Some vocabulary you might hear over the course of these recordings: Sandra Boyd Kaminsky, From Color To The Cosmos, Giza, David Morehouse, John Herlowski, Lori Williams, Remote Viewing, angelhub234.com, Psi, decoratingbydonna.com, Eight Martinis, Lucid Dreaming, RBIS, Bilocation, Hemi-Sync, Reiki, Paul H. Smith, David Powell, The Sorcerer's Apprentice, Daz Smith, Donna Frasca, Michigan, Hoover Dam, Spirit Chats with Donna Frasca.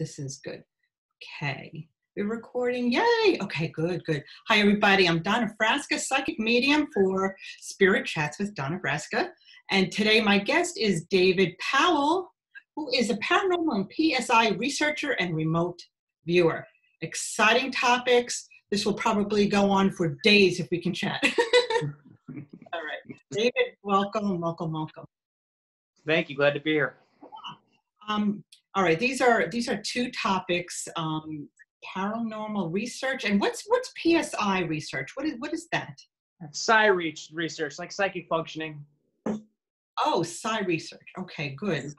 This is good. Okay, we're recording. Yay! Okay, good, good. Hi, everybody. I'm Donna Frasca, psychic medium for Spirit Chats with Donna Frasca. And today my guest is David Powell, who is a paranormal and PSI researcher and remote viewer. Exciting topics. This will probably go on for days if we can chat. All right. David, welcome, welcome, welcome. Thank you. Glad to be here. All right. These are two topics: paranormal research and what's PSI research? What is that? Psi research, like psychic functioning. Oh, Psi research. Okay, good.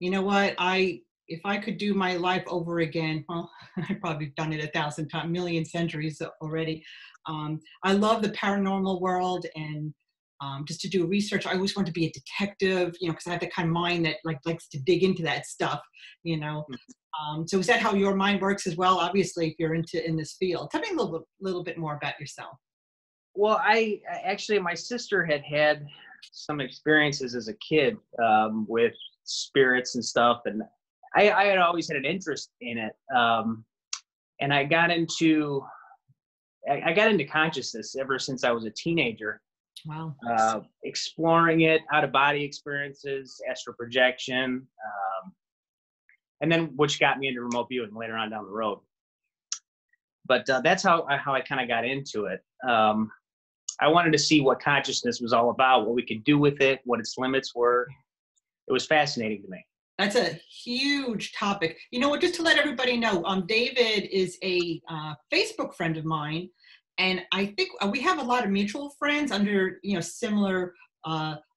You know what? If I could do my life over again, well, I've probably done it 1,000 times, million centuries already. I love the paranormal world, and just to do research, I always wanted to be a detective, you know, because I have that kind of mind that likes to dig into that stuff, you know. So is that how your mind works as well? Obviously, if you're in this field, tell me a little bit more about yourself. Well, I actually, my sister had some experiences as a kid with spirits and stuff, and I had always had an interest in it, and I got into consciousness ever since I was a teenager. Wow. Exploring it, out-of-body experiences, astral projection, and then which got me into remote viewing later on down the road. But that's how I kind of got into it. I wanted to see what consciousness was all about, what we could do with it, what its limits were. It was fascinating to me. That's a huge topic. You know what, just to let everybody know, David is a Facebook friend of mine, and I think we have a lot of mutual friends under, you know, similar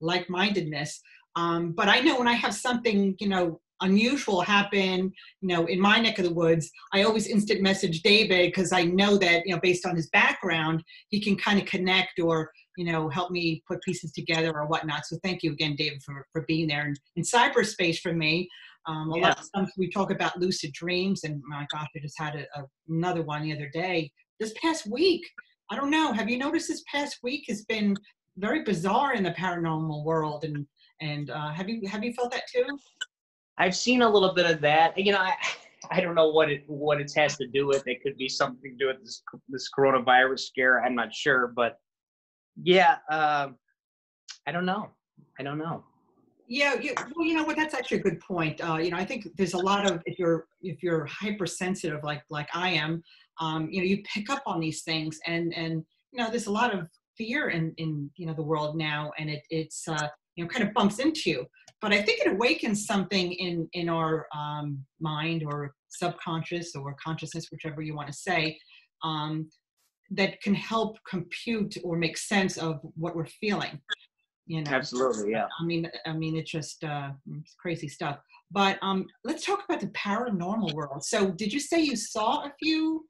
like-mindedness. But I know when I have something, you know, unusual happen, you know, in my neck of the woods, I always instant message David, because I know that, you know, based on his background, he can kind of connect or, you know, help me put pieces together or whatnot. So thank you again, David, for being there in cyberspace for me. A lot of times we talk about lucid dreams, and my gosh, I just had another one the other day. This past week, I don't know, have you noticed this past week has been very bizarre in the paranormal world, and have you felt that too? I've seen a little bit of that. You know, I don't know what it has to do with. It could be something to do with this coronavirus scare. I'm not sure, but yeah, I don't know. Yeah, well, you know what? That's actually a good point. You know, I think there's a lot of, if you're hypersensitive like I am, you know, you pick up on these things, and you know, there's a lot of fear in you know, the world now, and it's you know, kind of bumps into you. But I think it awakens something in our mind or subconscious or consciousness, whichever you want to say, that can help compute or make sense of what we're feeling. You know? Absolutely, yeah. I mean, it's just it's crazy stuff. But let's talk about the paranormal world. So, did you say you saw a few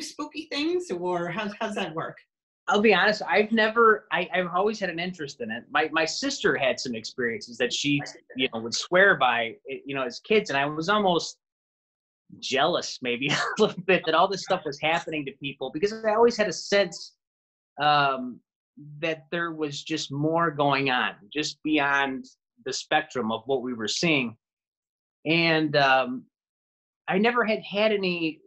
spooky things, or how's that work? I'll be honest. I've always had an interest in it. My sister had some experiences that she, you know, would swear by, you know, as kids, and I was almost jealous, maybe a little bit, that all this stuff was happening to people, because I always had a sense that there was just more going on, just beyond the spectrum of what we were seeing. And I never had any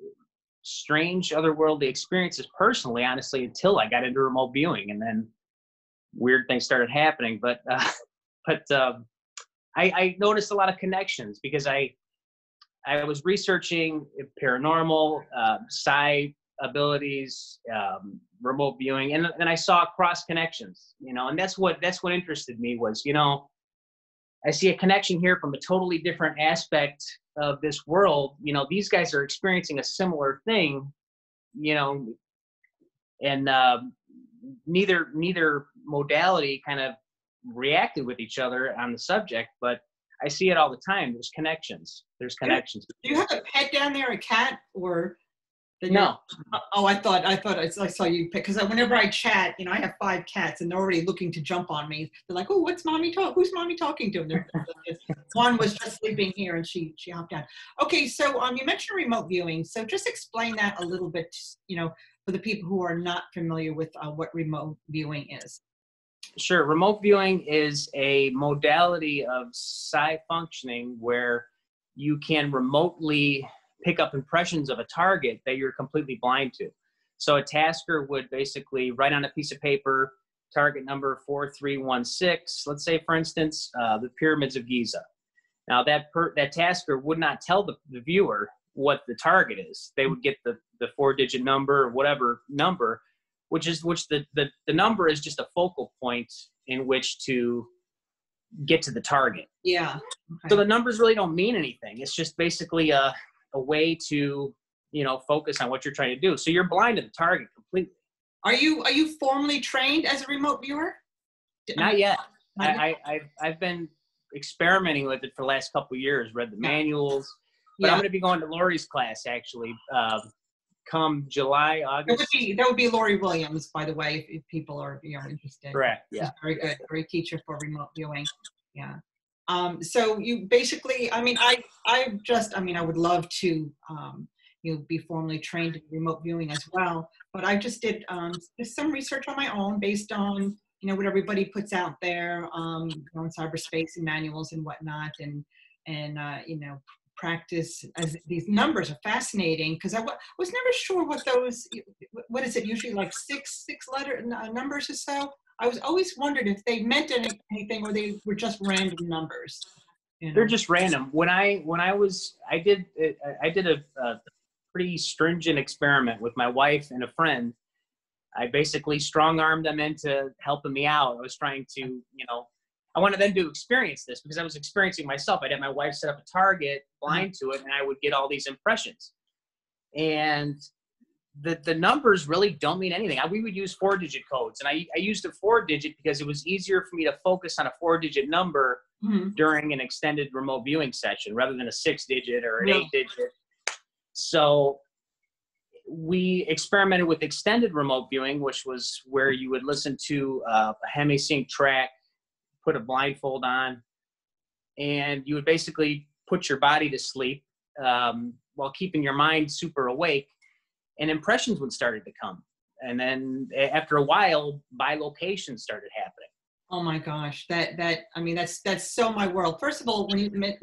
strange otherworldly experiences personally, honestly, until I got into remote viewing, and then weird things started happening. But I noticed a lot of connections, because I was researching paranormal, psi abilities, remote viewing, and I saw cross connections, you know, and that's what interested me was, you know, I see a connection here from a totally different aspect of this world. You know, these guys are experiencing a similar thing, you know, and neither modality kind of reacted with each other on the subject, but I see it all the time. There's connections. Do you have a pet down there, a cat, or? No. Oh, I thought I saw you pick, because whenever I chat, you know, I have 5 cats, and they're already looking to jump on me. They're like, "Oh, what's mommy talk? Who's mommy talking to?" And one was just sleeping here, and she hopped out. Okay, so you mentioned remote viewing, so just explain that a little bit, you know, for the people who are not familiar with what remote viewing is. Sure. Remote viewing is a modality of psi functioning where you can remotely pick up impressions of a target that you're completely blind to. So a tasker would basically write on a piece of paper, target number 4316, let's say, for instance, the pyramids of Giza. Now that tasker would not tell the viewer what the target is. They would get the four-digit number or whatever number, which the number is just a focal point in which to get to the target. Yeah. Okay. So the numbers really don't mean anything. It's just basically a way to, you know, focus on what you're trying to do. So you're blind to the target completely. Are you formally trained as a remote viewer? Not yet. I've been experimenting with it for the last couple of years, read the manuals, but I'm going to be going to Lori's class actually come July, August. That would be Lori Williams, by the way, if people are interested. Correct. Yeah. Very good. Great teacher for remote viewing. Yeah. So you basically, I mean, I would love to, be formally trained in remote viewing as well. But I just did some research on my own based on, what everybody puts out there on cyberspace and manuals and whatnot, and practice. As these numbers are fascinating, because I was never sure what those, what is it usually, like six letter numbers or so. I was always wondered if they meant anything or they were just random numbers. They're just random. When I did a pretty stringent experiment with my wife and a friend. I basically strong-armed them into helping me out. I was trying to, I wanted them to experience this because I was experiencing myself. I'd have my wife set up a target, blind to it, and I would get all these impressions. And the numbers really don't mean anything. We would use four-digit codes, and I used a four-digit because it was easier for me to focus on a four-digit number during an extended remote viewing session rather than a six-digit or an eight-digit. So we experimented with extended remote viewing, which was where you would listen to a Hemi-Sync track, put a blindfold on, and you would basically put your body to sleep while keeping your mind super awake, and impressions would start to come. And then after a while, bilocation started happening. Oh my gosh, that's so my world. First of all, when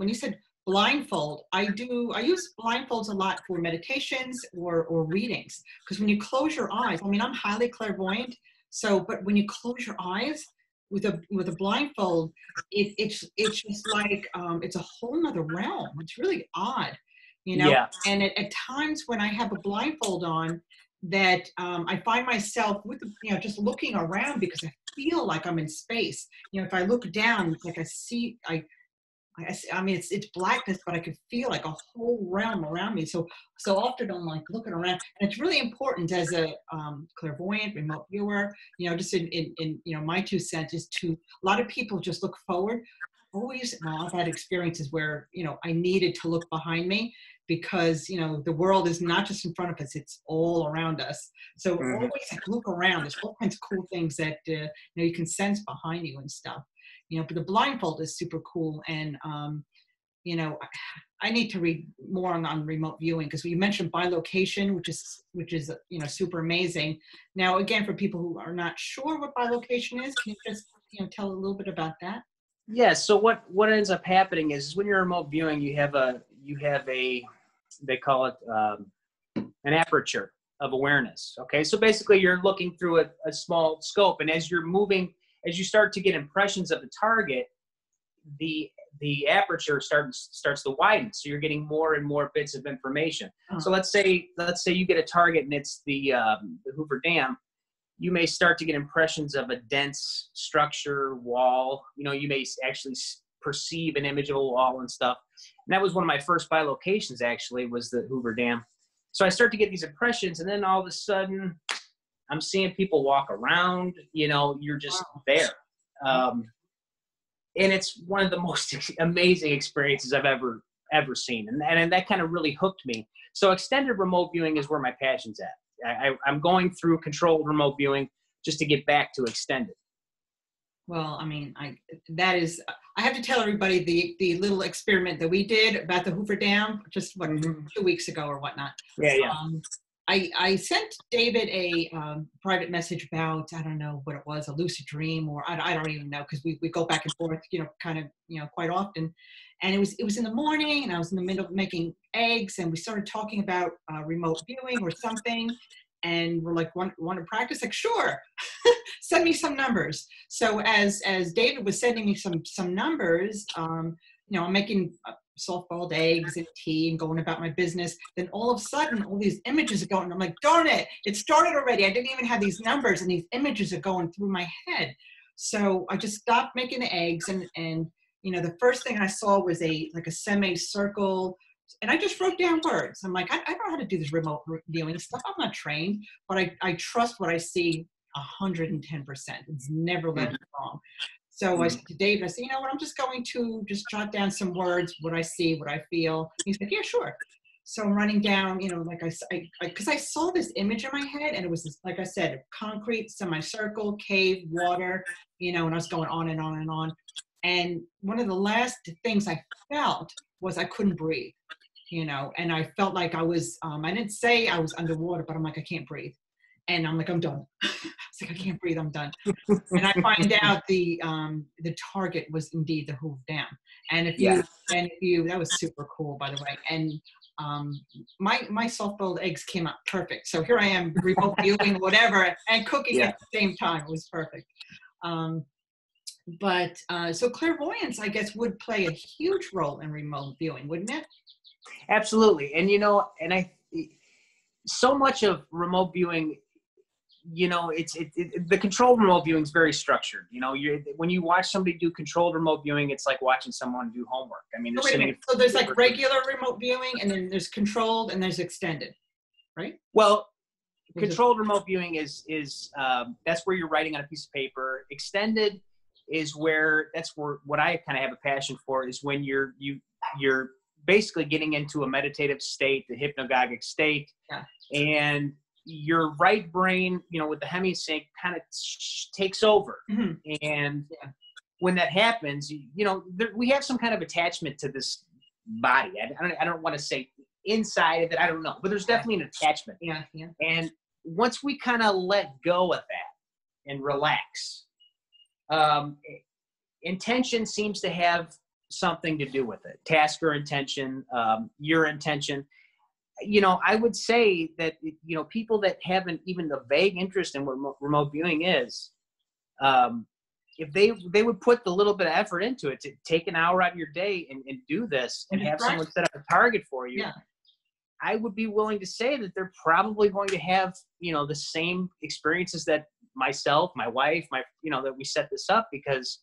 you said blindfold, I use blindfolds a lot for meditations or readings, because when you close your eyes, I'm highly clairvoyant, but when you close your eyes with a blindfold, it's just like it's a whole nother realm. It's really odd, Yeah. And at times when I have a blindfold on, that I find myself with just looking around, because I feel like I'm in space. If I look down, it's like it's blackness, but I can feel like a whole realm around me. So often I'm like looking around, and it's really important as a clairvoyant remote viewer, just in my two cents is to, a lot of people just look forward. I've had experiences where, I needed to look behind me because, the world is not just in front of us, it's all around us. So always look around. There's all kinds of cool things that, you can sense behind you and stuff. But the blindfold is super cool. And, I need to read more on remote viewing, because you mentioned bilocation, which is, super amazing. Now, again, for people who are not sure what bilocation is, can you just, tell a little bit about that? Yeah. So what ends up happening is when you're remote viewing, you have a, they call it an aperture of awareness. Okay. So basically you're looking through a small scope, and as you're moving, as you start to get impressions of the target, the aperture starts to widen. So you're getting more and more bits of information. So let's say you get a target and it's the Hoover Dam. You may start to get impressions of a dense structure, wall. You may actually perceive an image of a wall and stuff. And that was one of my first bilocations, actually, was the Hoover Dam. So I start to get these impressions, and then all of a sudden, I'm seeing people walk around, you're just there. And it's one of the most amazing experiences I've ever seen. And that kind of really hooked me. So extended remote viewing is where my passion's at. I'm going through controlled remote viewing just to get back to extended. Well, I have to tell everybody the little experiment that we did about the Hoover Dam just 2 weeks ago or whatnot. Yeah. I sent David a private message about, I don't know what it was, a lucid dream, or I don't even know, because we go back and forth, you know, kind of, you know, quite often. And it was in the morning, and I was in the middle of making eggs, and we started talking about remote viewing or something. And we're like, want to practice? Like, sure, send me some numbers. So as David was sending me some numbers, you know, I'm making soft-boiled eggs and tea and going about my business. Then all of a sudden, all these images are going, and I'm like, darn it started already. I didn't even have these numbers, and these images are going through my head. So I just stopped making the eggs, and you know, the first thing I saw was like a semicircle. And I just wrote down words. I'm like, I don't know how to do this remote viewing stuff. I'm not trained, but I trust what I see 110%. It's never led me wrong. So I said to David, I said, you know what, I'm just going to just jot down some words, what I see, what I feel. He said, yeah, sure. So I'm running down, you know, like because I saw this image in my head, and it was this, like I said, concrete, semicircle, cave, water, you know, and I was going on and on and on. And one of the last things I felt was I couldn't breathe. You know, and I felt like I was, I didn't say I was underwater, but I'm like, I can't breathe. And I'm like, I'm done. It's like, I can't breathe, I'm done. And I find out the target was indeed the Hoover Dam. And if you, that was super cool, by the way. And my soft-boiled eggs came out perfect. So here I am, remote viewing, whatever, and cooking at the same time. It was perfect. So clairvoyance, I guess, would play a huge role in remote viewing, wouldn't it? Absolutely. And, you know, so much of remote viewing, you know, the controlled remote viewing is very structured. You know, when you watch somebody do controlled remote viewing, it's like watching someone do homework. I mean, so there's like regular remote viewing, and then there's controlled, and there's extended, right? Well, controlled remote viewing is that's where you're writing on a piece of paper. Extended is where what I kind of have a passion for is when you're basically getting into a meditative state, the hypnagogic state, and your right brain, you know, with the Hemi-Sync kind of takes over. Mm-hmm. And when that happens, you know, we have some kind of attachment to this body. I don't want to say inside of it, I don't know, but there's definitely an attachment. Yeah. And once we kind of let go of that and relax, intention seems to have something to do with it. Task or intention, your intention. You know, I would say that, you know, people that haven't even the vague interest in what remote viewing is, if they would put the little bit of effort into it, to take an hour out of your day and do this and have someone set up a target for you, I would be willing to say that they're probably going to have, you know, the same experiences that myself, my wife, you know, that we set this up, because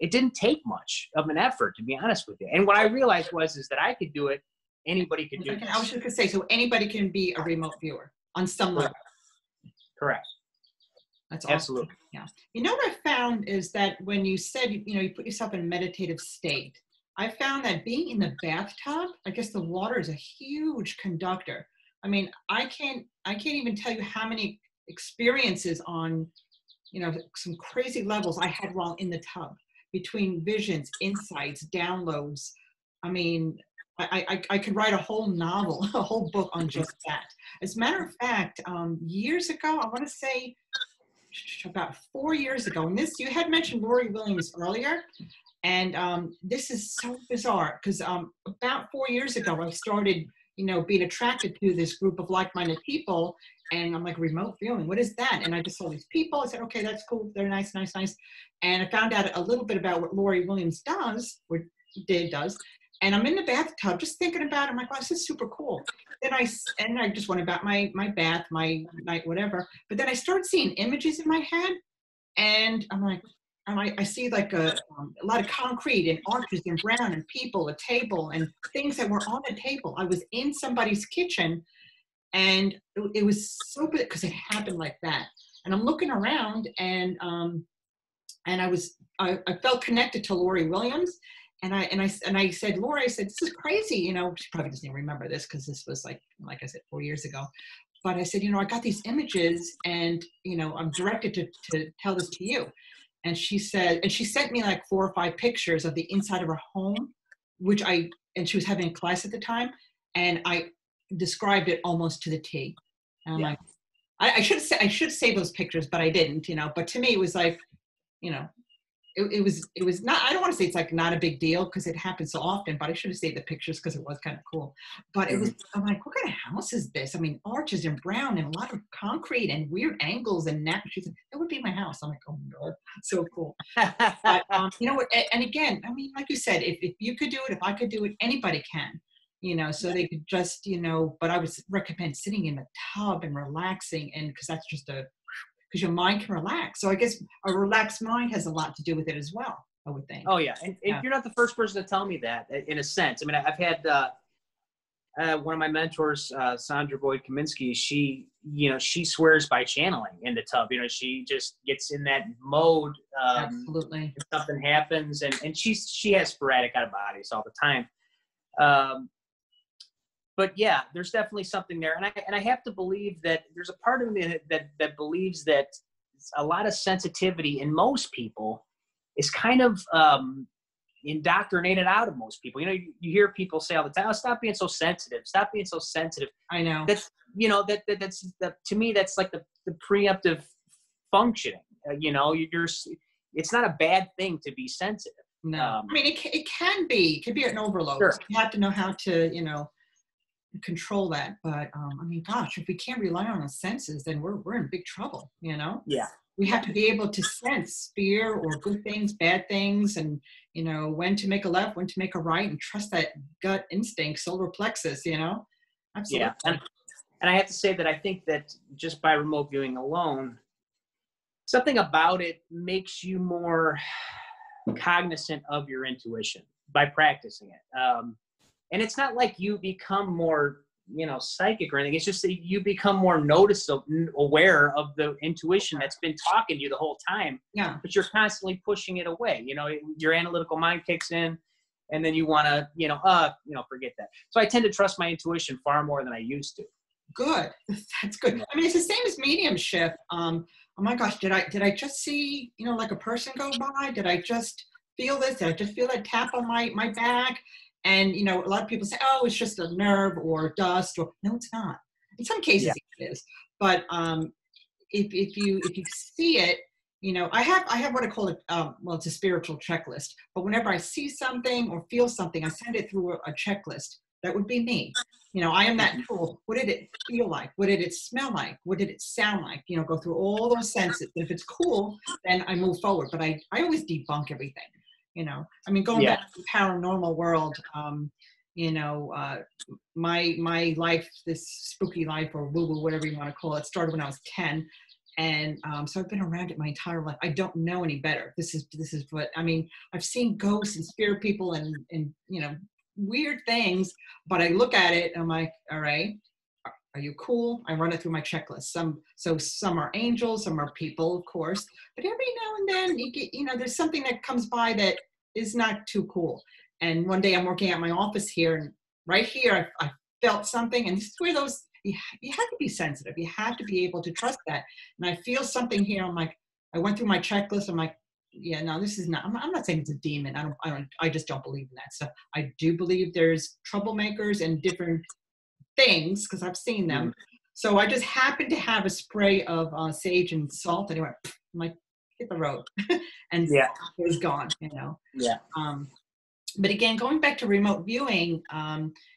it didn't take much of an effort, to be honest with you. And what I realized was that I could do it. Anybody could do it. I was just gonna say, so anybody can be a remote viewer on some level. Correct. That's awesome. Absolutely. Yeah. You know what I found is that when you said, you know, you put yourself in a meditative state, I found that being in the bathtub, I guess the water is a huge conductor. I mean, I can't even tell you how many experiences on, you know, some crazy levels I had while in the tub. Between visions, insights, downloads. I mean, I could write a whole novel, a whole book on just that. As a matter of fact, years ago, I want to say about 4 years ago, and this, you had mentioned Lori Williams earlier, and this is so bizarre, because about 4 years ago, I started, you know, being attracted to this group of like-minded people, and I'm like, remote viewing, what is that? And I just saw these people. I said, okay, that's cool. They're nice. And I found out a little bit about what Lori Williams does, or does. And I'm in the bathtub just thinking about it. I'm like, wow, this is super cool. Then I just went about my bath, my night, whatever. But then I started seeing images in my head. And I'm like, I see like a lot of concrete and arches and brown and people, a table and things that were on the table. I was in somebody's kitchen. And it was so big because it happened like that. And I'm looking around, and I felt connected to Lori Williams, and I said, Lori, I said, this is crazy. You know, she probably doesn't even remember this because this was like I said, 4 years ago. But I said, you know, I got these images, and you know, I'm directed to tell this to you. And she said, and she sent me like 4 or 5 pictures of the inside of her home, and she was having a class at the time, and I described it almost to the T. And I'm like, I should say those pictures, but I didn't, you know. But to me, it was like, you know, it was not, I don't want to say it's like not a big deal because it happens so often, but I should have saved the pictures because it was kind of cool. But it was, I'm like, what kind of house is this? I mean, arches and brown and a lot of concrete and weird angles and that. She said, that would be my house. I'm like, oh my God, so cool. But, you know what? And again, I mean, like you said, if you could do it, if I could do it, anybody can. You know, so they could just, you know, but I would recommend sitting in the tub and relaxing, and because that's just a, because your mind can relax. So I guess a relaxed mind has a lot to do with it as well, I would think. Oh yeah, and you're not the first person to tell me that, in a sense. I mean, I've had one of my mentors, Sandra Boyd Kaminsky. She, you know, she swears by channeling in the tub. You know, she just gets in that mode. Absolutely. If something happens, and she has sporadic out of bodies all the time. But yeah, there's definitely something there. And I have to believe that there's a part of me that believes that a lot of sensitivity in most people is kind of indoctrinated out of most people. You know, you hear people say all the time, oh, stop being so sensitive. Stop being so sensitive. I know. That's, you know, that's to me, that's like the preemptive functioning. You know, it's not a bad thing to be sensitive. No, I mean, it can be an overload. Sure. You have to know how to, you know, control that, but I mean, gosh, if we can't rely on our senses, then we're in big trouble, you know. Yeah, we have to be able to sense fear or good things, bad things, and you know, when to make a left, when to make a right, and trust that gut instinct, solar plexus, you know. Absolutely. Yeah, and I have to say that I think that just by remote viewing alone, something about it makes you more cognizant of your intuition by practicing it. And it's not like you become more, you know, psychic or anything. It's just that you become more noticeable, aware of the intuition that's been talking to you the whole time. Yeah. But you're constantly pushing it away. You know, your analytical mind kicks in, and then you want to, you know, forget that. So I tend to trust my intuition far more than I used to. Good. That's good. I mean, it's the same as mediumship. Oh my gosh, did I just see, you know, like a person go by? Did I just feel this? Did I just feel that tap on my back? And, you know, a lot of people say, oh, it's just a nerve or dust. Or no, it's not. In some cases, it is. But if you see it, you know, I have what I call it, well, it's a spiritual checklist. But whenever I see something or feel something, I send it through a checklist. That would be me. You know, I am that tool. What did it feel like? What did it smell like? What did it sound like? You know, go through all those senses. If it's cool, then I move forward. But I always debunk everything. You know, I mean, going back to the paranormal world, you know, my life, this spooky life or woo-woo, whatever you want to call it, started when I was 10. And so I've been around it my entire life. I don't know any better. This is what, I mean, I've seen ghosts and spirit people and you know, weird things, but I look at it and I'm like, all right, are you cool? I run it through my checklist. Some are angels, some are people, of course. But every now and then, you get, you know, there's something that comes by that is not too cool. And one day I'm working at my office here, and right here I felt something. And this is where those, you have to be sensitive. You have to be able to trust that. And I feel something here. I'm like, I went through my checklist. I'm like, yeah, no, this is not, I'm not saying it's a demon. I just don't believe in that stuff. I do believe there's troublemakers and different things, because I've seen them. So I just happened to have a spray of sage and salt, and it went, I'm like, hit the road. And it was gone, you know. Yeah. But again, going back to remote viewing,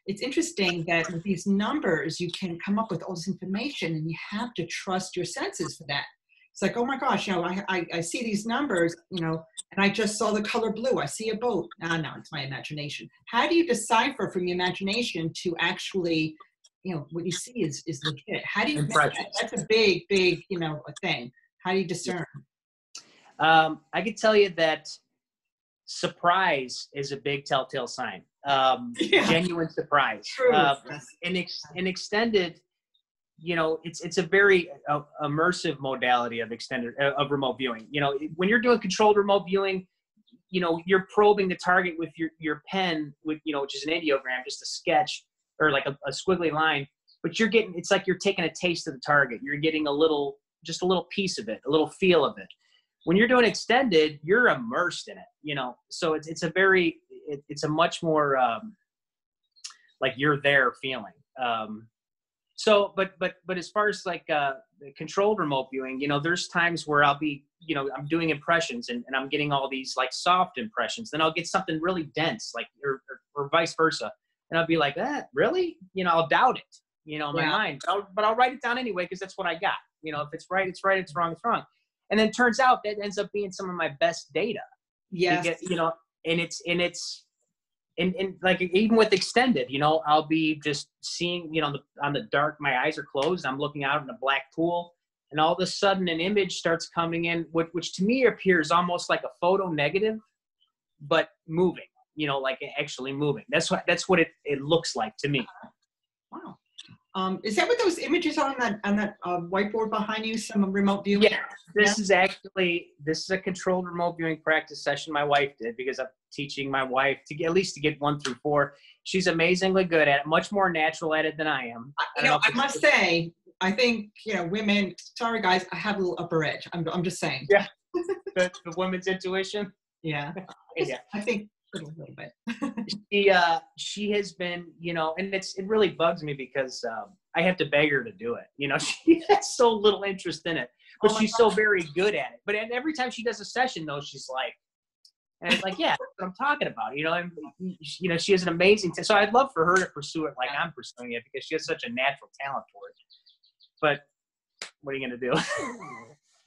it's interesting that with these numbers, you can come up with all this information, and you have to trust your senses for that. It's like, oh my gosh, you know, I see these numbers, you know, and I just saw the color blue. I see a boat. No, it's my imagination. How do you decipher from your imagination to actually, you know, what you see is legit? How do you impressions? That's a big, you know, thing. How do you discern? I could tell you that surprise is a big telltale sign. Genuine surprise. True. And extended. You know, it's a very immersive modality of remote viewing. You know, when you're doing controlled remote viewing, you know, you're probing the target with your pen, with, you know, which is an ideogram, just a sketch or like a squiggly line. But you're getting, it's like you're taking a taste of the target. You're getting just a little piece of it, a little feel of it. When you're doing extended, you're immersed in it. You know, so it's a much more like you're there feeling. So, but as far as like the controlled remote viewing, you know, there's times where I'll be, you know, I'm doing impressions and I'm getting all these like soft impressions. Then I'll get something really dense, like, or vice versa. And I'll be like, really? You know, I'll doubt it, you know, in my mind, but I'll write it down anyway, because that's what I got. You know, if it's right, it's right, it's wrong, it's wrong. And then it turns out that ends up being some of my best data. Yes. You know, and like even with extended, you know, I'll be just seeing, you know, on the dark, my eyes are closed. I'm looking out in a black pool, and all of a sudden an image starts coming in, which to me appears almost like a photo negative, but moving, you know, like actually moving. That's what it looks like to me. Wow. Is that what those images are on that whiteboard behind you? Some remote viewing? Yeah, this is a controlled remote viewing practice session my wife did, because I'm teaching my wife to get, at least to get 1 through 4. She's amazingly good at it, much more natural at it than I am. I must say, I think, you know, women, sorry guys, I have a little upper edge. I'm just saying. Yeah, the women's intuition. Yeah. Yeah. I think. A little bit. She has been, you know, and it really bugs me because I have to beg her to do it. You know, she has so little interest in it, but she's so very good at it. But every time she does a session, though, she's like, and it's like, yeah, that's what I'm talking about. You know, and you know, she has an amazing. So I'd love for her to pursue it like I'm pursuing it, because she has such a natural talent for it. But what are you gonna do?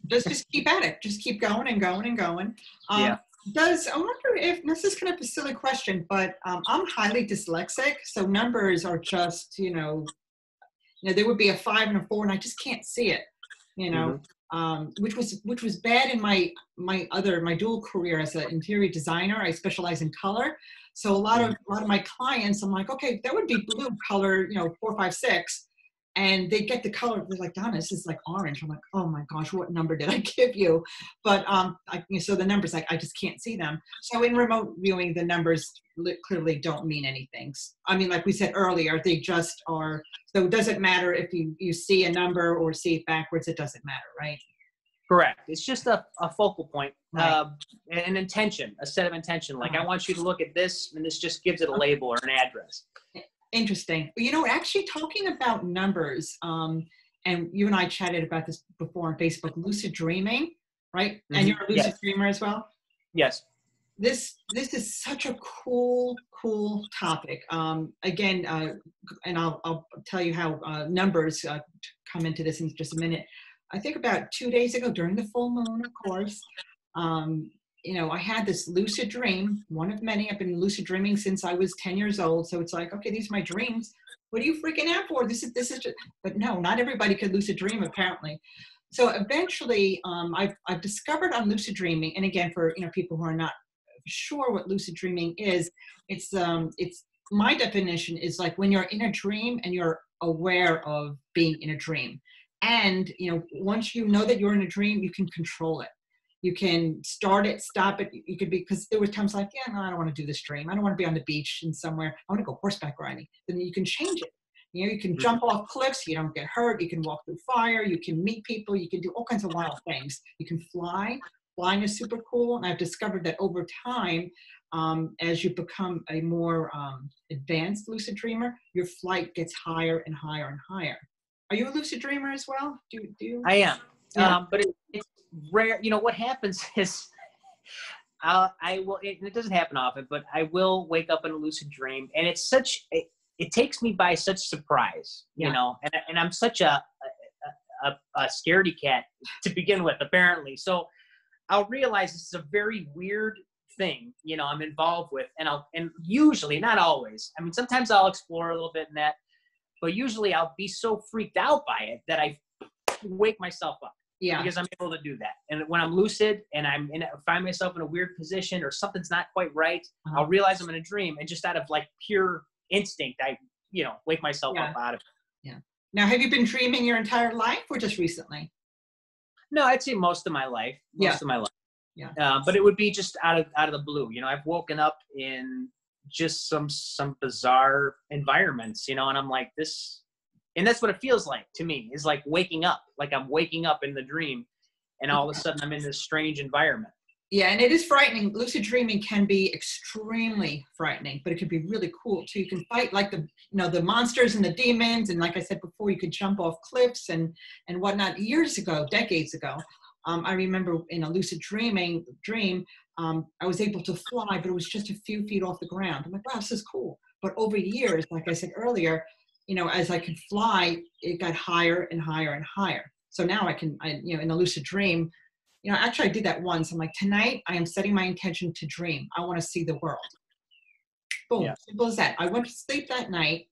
just keep at it. Just keep going and going and going. Yeah. I wonder if, this is kind of a silly question, but I'm highly dyslexic, so numbers are just, you know, there would be a 5 and a 4, and I just can't see it, you know, mm-hmm. Which was bad in my dual career as an interior designer. I specialize in color, so a lot of my clients, I'm like, okay, that would be blue color, you know, 4, 5, 6. And they get the color, they're like, Donna, this is like orange. I'm like, oh my gosh, what number did I give you? But so the numbers, like, I just can't see them. So in remote viewing, the numbers clearly don't mean anything. I mean, like we said earlier, they just are. So it doesn't matter if you see a number or see it backwards, it doesn't matter, right? Correct. It's just a focal point, right. An intention, a set of intention. Like, I want you to look at this, and this just gives it a label or an address. Interesting. You know, actually talking about numbers, and you and I chatted about this before on Facebook, lucid dreaming, right? Mm-hmm. And you're a lucid dreamer as well? Yes. This is such a cool topic. Again, and I'll tell you how numbers come into this in just a minute. I think about 2 days ago, during the full moon, of course, you know, I had this lucid dream, one of many. I've been lucid dreaming since I was 10 years old. So it's like, okay, these are my dreams. What are you freaking out for? This is just, but no, not everybody could lucid dream, apparently. So eventually I've discovered on lucid dreaming. And again, for, you know, people who are not sure what lucid dreaming is, it's my definition is like when you're in a dream and you're aware of being in a dream. And, you know, once you know that you're in a dream, you can control it. You can start it, stop it. You could be, because there were times like, yeah, no, I don't want to do this dream. I don't want to be on the beach and somewhere. I want to go horseback riding. Then you can change it. You know, you can jump off cliffs. You don't get hurt. You can walk through fire. You can meet people. You can do all kinds of wild things. You can fly. Flying is super cool. And I've discovered that over time, as you become a more advanced lucid dreamer, your flight gets higher and higher and higher. Are you a lucid dreamer as well? Do you? I am. Yeah. But it's rare. You know, what happens is it doesn't happen often, but I will wake up in a lucid dream, and it's such, it takes me by such surprise, you know, and I'm such a scaredy cat to begin with, apparently. So I'll realize this is a very weird thing, you know, I'm involved with, and usually, not always, I mean, sometimes I'll explore a little bit in that, but usually I'll be so freaked out by it that I wake myself up. Yeah, because I'm able to do that. And when I'm lucid and find myself in a weird position or something's not quite right, I'll realize I'm in a dream, and just out of like pure instinct, I, you know, wake myself up out of it. Yeah. Now, have you been dreaming your entire life or just recently? No, I'd say most of my life. Most of my life. Yeah. But it would be just out of the blue. You know, I've woken up in just some bizarre environments, you know, and I'm like this. And that's what it feels like to me, is like waking up, like I'm waking up in the dream, and all of a sudden I'm in this strange environment. Yeah, and it is frightening. Lucid dreaming can be extremely frightening, but it could be really cool too. You can fight like the, you know, the monsters and the demons, and like I said before, you could jump off cliffs and whatnot. Years ago, decades ago, I remember in a lucid dream, I was able to fly, but it was just a few feet off the ground. I'm like, wow, this is cool. But over the years, like I said earlier, you know, as I could fly, it got higher and higher and higher. So now I can, you know, in a lucid dream. You know, actually I did that once. I'm like, tonight I am setting my intention to dream. I want to see the world. Boom, yeah. Simple as that. I went to sleep that night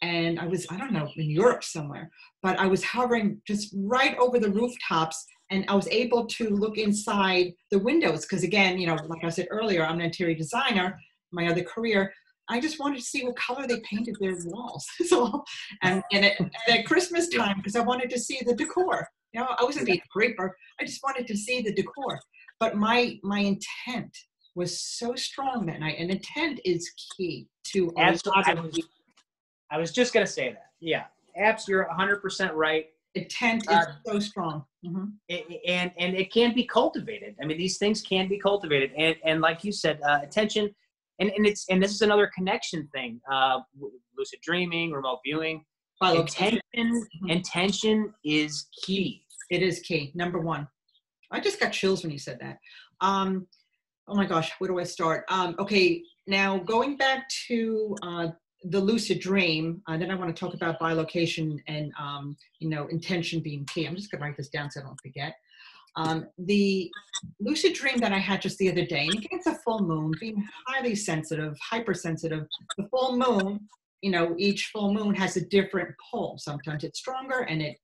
and I was, I don't know, in Europe somewhere, but I was hovering just right over the rooftops and I was able to look inside the windows. Cause again, you know, like I said earlier, I'm an interior designer, my other career. I just wanted to see what color they painted their walls. So, and at Christmas time, because I wanted to see the decor. You know, I wasn't being a creeper. I just wanted to see the decor. But my intent was so strong that night. And intent is key to all. Absolutely. I was just going to say that. Yeah. Abs, you're 100% right. Intent is so strong. Mm-hmm. And it can be cultivated. I mean, these things can be cultivated. And like you said, attention. And this is another connection thing. Lucid dreaming, remote viewing. Intention is key. It is key. Number one. I just got chills when you said that. Oh my gosh, where do I start? Okay, now going back to the lucid dream, then I want to talk about bilocation and you know, intention being key. I'm just going to write this down so I don't forget. The lucid dream that I had just the other day, and again, it's a full moon, being highly sensitive, hypersensitive. The full moon. You know, each full moon has a different pull. Sometimes it's stronger and it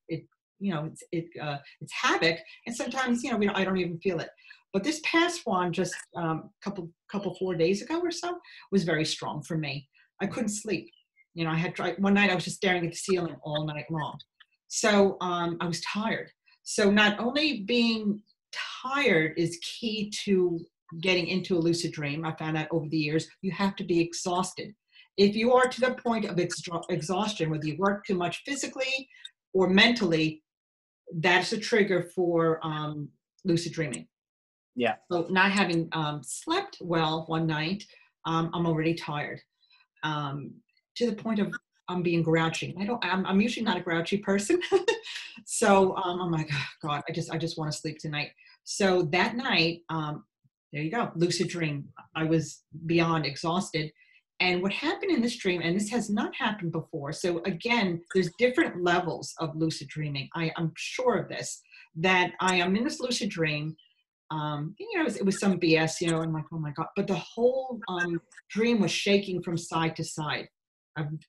you know, it's havoc. And sometimes, you know, I don't even feel it. But this past one, just a couple 4 days ago or so, was very strong for me. I couldn't sleep. You know, I had one night I was just staring at the ceiling all night long. So I was tired. So not only being tired is key to getting into a lucid dream. I found out over the years, you have to be exhausted. If you are to the point of exhaustion, whether you work too much physically or mentally, that's a trigger for lucid dreaming. Yeah. So not having slept well one night, I'm already tired to the point of I'm being grouchy. I'm usually not a grouchy person. So I'm like, oh God, I just want to sleep tonight. So that night, there you go, lucid dream. I was beyond exhausted. And what happened in this dream, and this has not happened before, so again, there's different levels of lucid dreaming. I'm sure of this, that I am in this lucid dream, you know, it was some BS, you know, I'm like, oh my God, but the whole dream was shaking from side to side.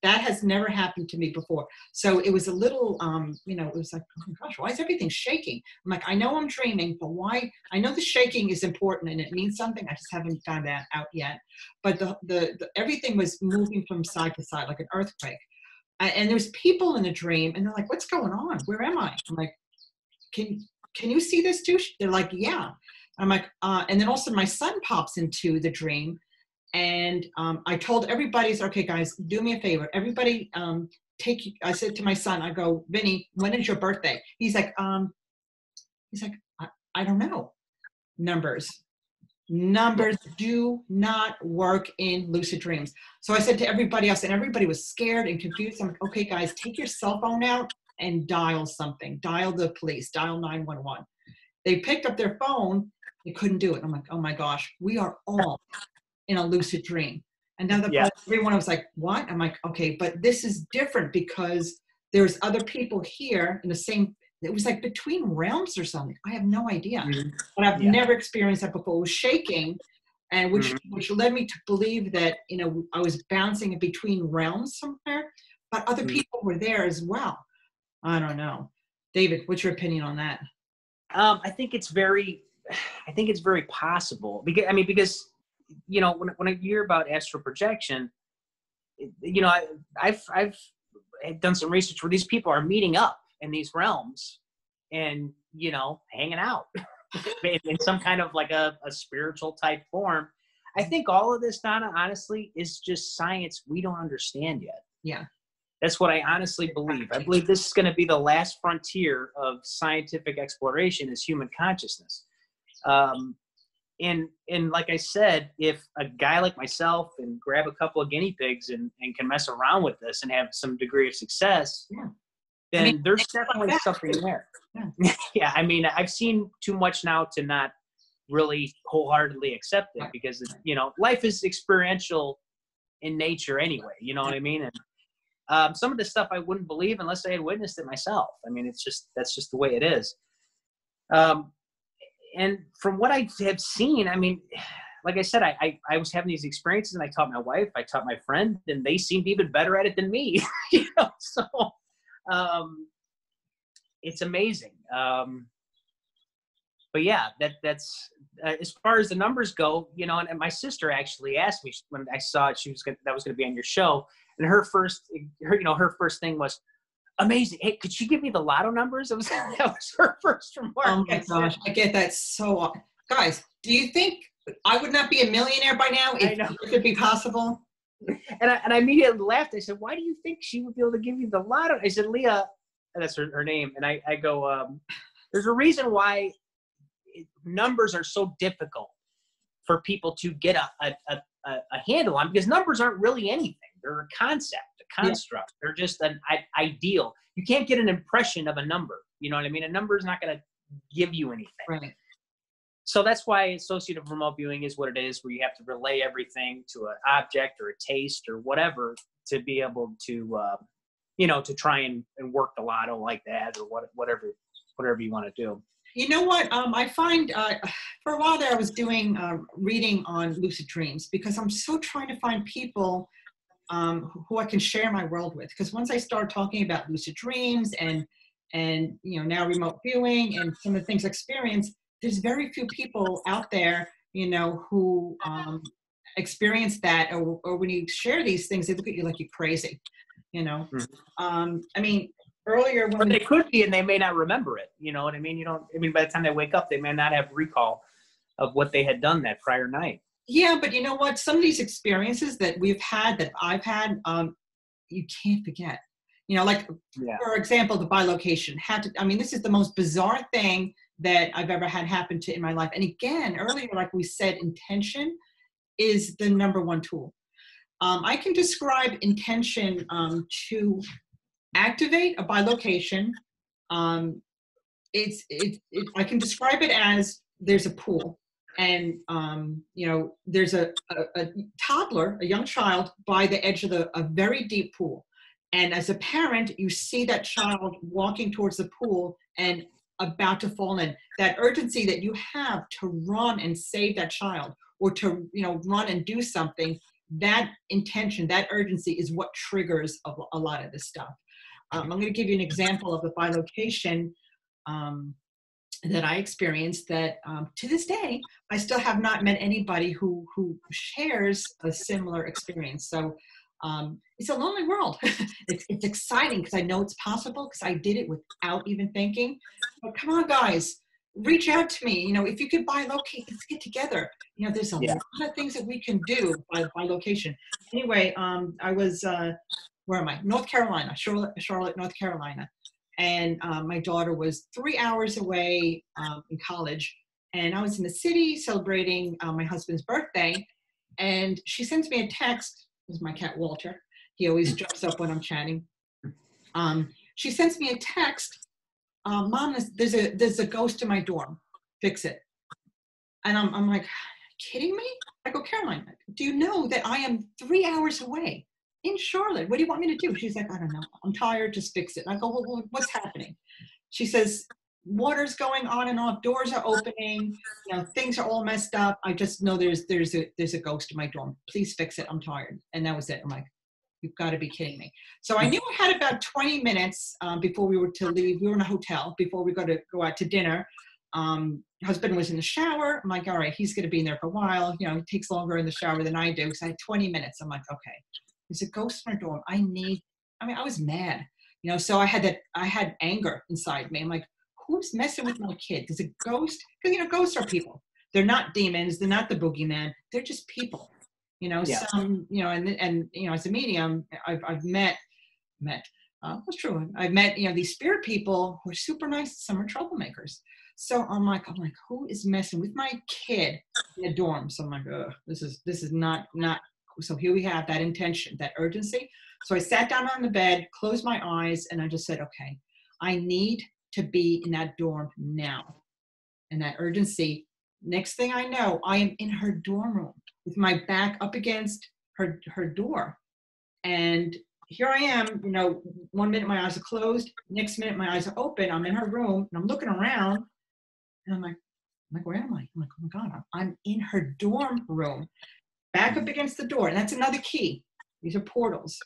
That has never happened to me before. So it was a little, you know, it was like, oh my gosh, why is everything shaking? I'm like, I know I'm dreaming, but why? I know the shaking is important and it means something. I just haven't found that out yet. But everything was moving from side to side like an earthquake. And there's people in the dream and they're like, what's going on? Where am I? I'm like, can you see this too? They're like, yeah. I'm like, and then also my son pops into the dream. And I told everybody, so, okay, guys, do me a favor. Everybody, I said to my son, I go, Vinny, when is your birthday? He's like, I don't know. Numbers do not work in lucid dreams. So I said to everybody else, and everybody was scared and confused. I'm like, okay, guys, take your cell phone out and dial something. Dial the police. Dial 911. They picked up their phone. They couldn't do it. I'm like, oh my gosh, we are all in a lucid dream. And now everyone was like, what? I'm like, okay, but this is different because there's other people here in the same, it was like between realms or something. I have no idea, but I've never experienced that before. It was shaking and which led me to believe that, you know, I was bouncing in between realms somewhere, but other people were there as well. I don't know. David, what's your opinion on that? I think it's very possible because you know, when I hear about astral projection, you know, I've done some research where these people are meeting up in these realms and, you know, hanging out in some kind of like a spiritual type form. I think all of this, Donna, honestly, is just science we don't understand yet. Yeah. That's what I honestly believe. I believe this is going to be the last frontier of scientific exploration is human consciousness. And like I said, if a guy like myself and grab a couple of guinea pigs and can mess around with this and have some degree of success, yeah, then there's definitely something there. Yeah. Yeah, I mean, I've seen too much now to not really wholeheartedly accept it, because it's, you know, life is experiential in nature anyway, you know what I mean? And some of the stuff I wouldn't believe unless I had witnessed it myself. I mean, it's just, that's just the way it is. And from what I have seen, I mean, like I said, I was having these experiences and I taught my wife, I taught my friend, and they seemed even better at it than me. You know, so it's amazing. But yeah, that's as far as the numbers go, you know. And my sister actually asked me when I saw it, that was going to be on your show, and her first thing was, amazing. Hey, could she give me the lotto numbers? That was her first remark. Oh my gosh, I get that so often. Guys, do you think I would not be a millionaire by now if it could be possible? And I immediately laughed. I said, why do you think she would be able to give you the lotto? I said, Leah, and that's her name. And I go, there's a reason why numbers are so difficult for people to get a handle on, because numbers aren't really anything. They're a concept. Construct. Yeah. They're just an ideal. You can't get an impression of a number. You know what I mean? A number is not going to give you anything. Right. So that's why associative remote viewing is what it is, where you have to relay everything to an object or a taste or whatever to be able to, you know, to try and work the lotto like that, or whatever you want to do. You know what? I find for a while there I was doing reading on lucid dreams, because I'm still trying to find people who I can share my world with. Because once I start talking about lucid dreams and you know, now remote viewing and some of the things I experience, there's very few people out there, you know, who experience that, or when you share these things, they look at you like you're crazy, you know. Mm-hmm. I mean, earlier when they could be, and they may not remember it, you know what I mean? You don't, I mean, by the time they wake up, they may not have recall of what they had done that prior night. Yeah, but you know what? Some of these experiences that we've had, that I've had, you can't forget. You know, like, for example, the bilocation. I mean, this is the most bizarre thing that I've ever had happen to in my life. And again, earlier, like we said, intention is the #1 tool. I can describe intention to activate a bilocation. I can describe it as there's a pool. And, you know, there's a toddler, a young child, by the edge of a very deep pool. And as a parent, you see that child walking towards the pool and about to fall in. That urgency that you have to run and save that child, or to, you know, run and do something, that intention, that urgency is what triggers a lot of this stuff. I'm going to give you an example of the bilocation that I experienced, that to this day, I still have not met anybody who shares a similar experience. So it's a lonely world. It's exciting because I know it's possible, because I did it without even thinking. But come on, guys, reach out to me. You know, if you could bilocate, let's get together. You know, there's a lot of things that we can do by location. Anyway, I was, where am I? North Carolina, Charlotte, North Carolina. And my daughter was 3 hours away in college, and I was in the city celebrating my husband's birthday, and she sends me a text. This is my cat, Walter. He always jumps up when I'm chatting. She sends me a text, Mom, there's a ghost in my dorm. Fix it. And I'm like, kidding me? I go, Caroline, do you know that I am 3 hours away? In Charlotte, what do you want me to do? She's like, I don't know. I'm tired. Just fix it. And I go, well, what's happening? She says, water's going on and off. Doors are opening. You know, things are all messed up. I just know there's a ghost in my dorm. Please fix it. I'm tired. And that was it. I'm like, you've got to be kidding me. So I knew I had about 20 minutes before we were to leave. We were in a hotel before we go out to dinner. Husband was in the shower. I'm like, all right, he's going to be in there for a while. You know, it takes longer in the shower than I do, because I had 20 minutes. I'm like, okay. There's a ghost in her dorm. I was mad, you know, so I had anger inside me. I'm like, who's messing with my kid? There's a ghost. Because, you know, ghosts are people. They're not demons. They're not the boogeyman. They're just people, you know, some, you know, and you know, as a medium, I've met That's true. I've met, you know, these spirit people who are super nice. Some are troublemakers. So I'm like, who is messing with my kid in the dorm? So I'm like, ugh, this is not. So here we have that intention, that urgency. So I sat down on the bed, closed my eyes, and I just said, okay, I need to be in that dorm now. And that urgency, next thing I know, I am in her dorm room with my back up against her door. And here I am, you know, 1 minute my eyes are closed, next minute my eyes are open, I'm in her room, and I'm looking around, and I'm like, where am I? I'm like, oh my God, I'm in her dorm room, back up against the door. And that's another key. These are portals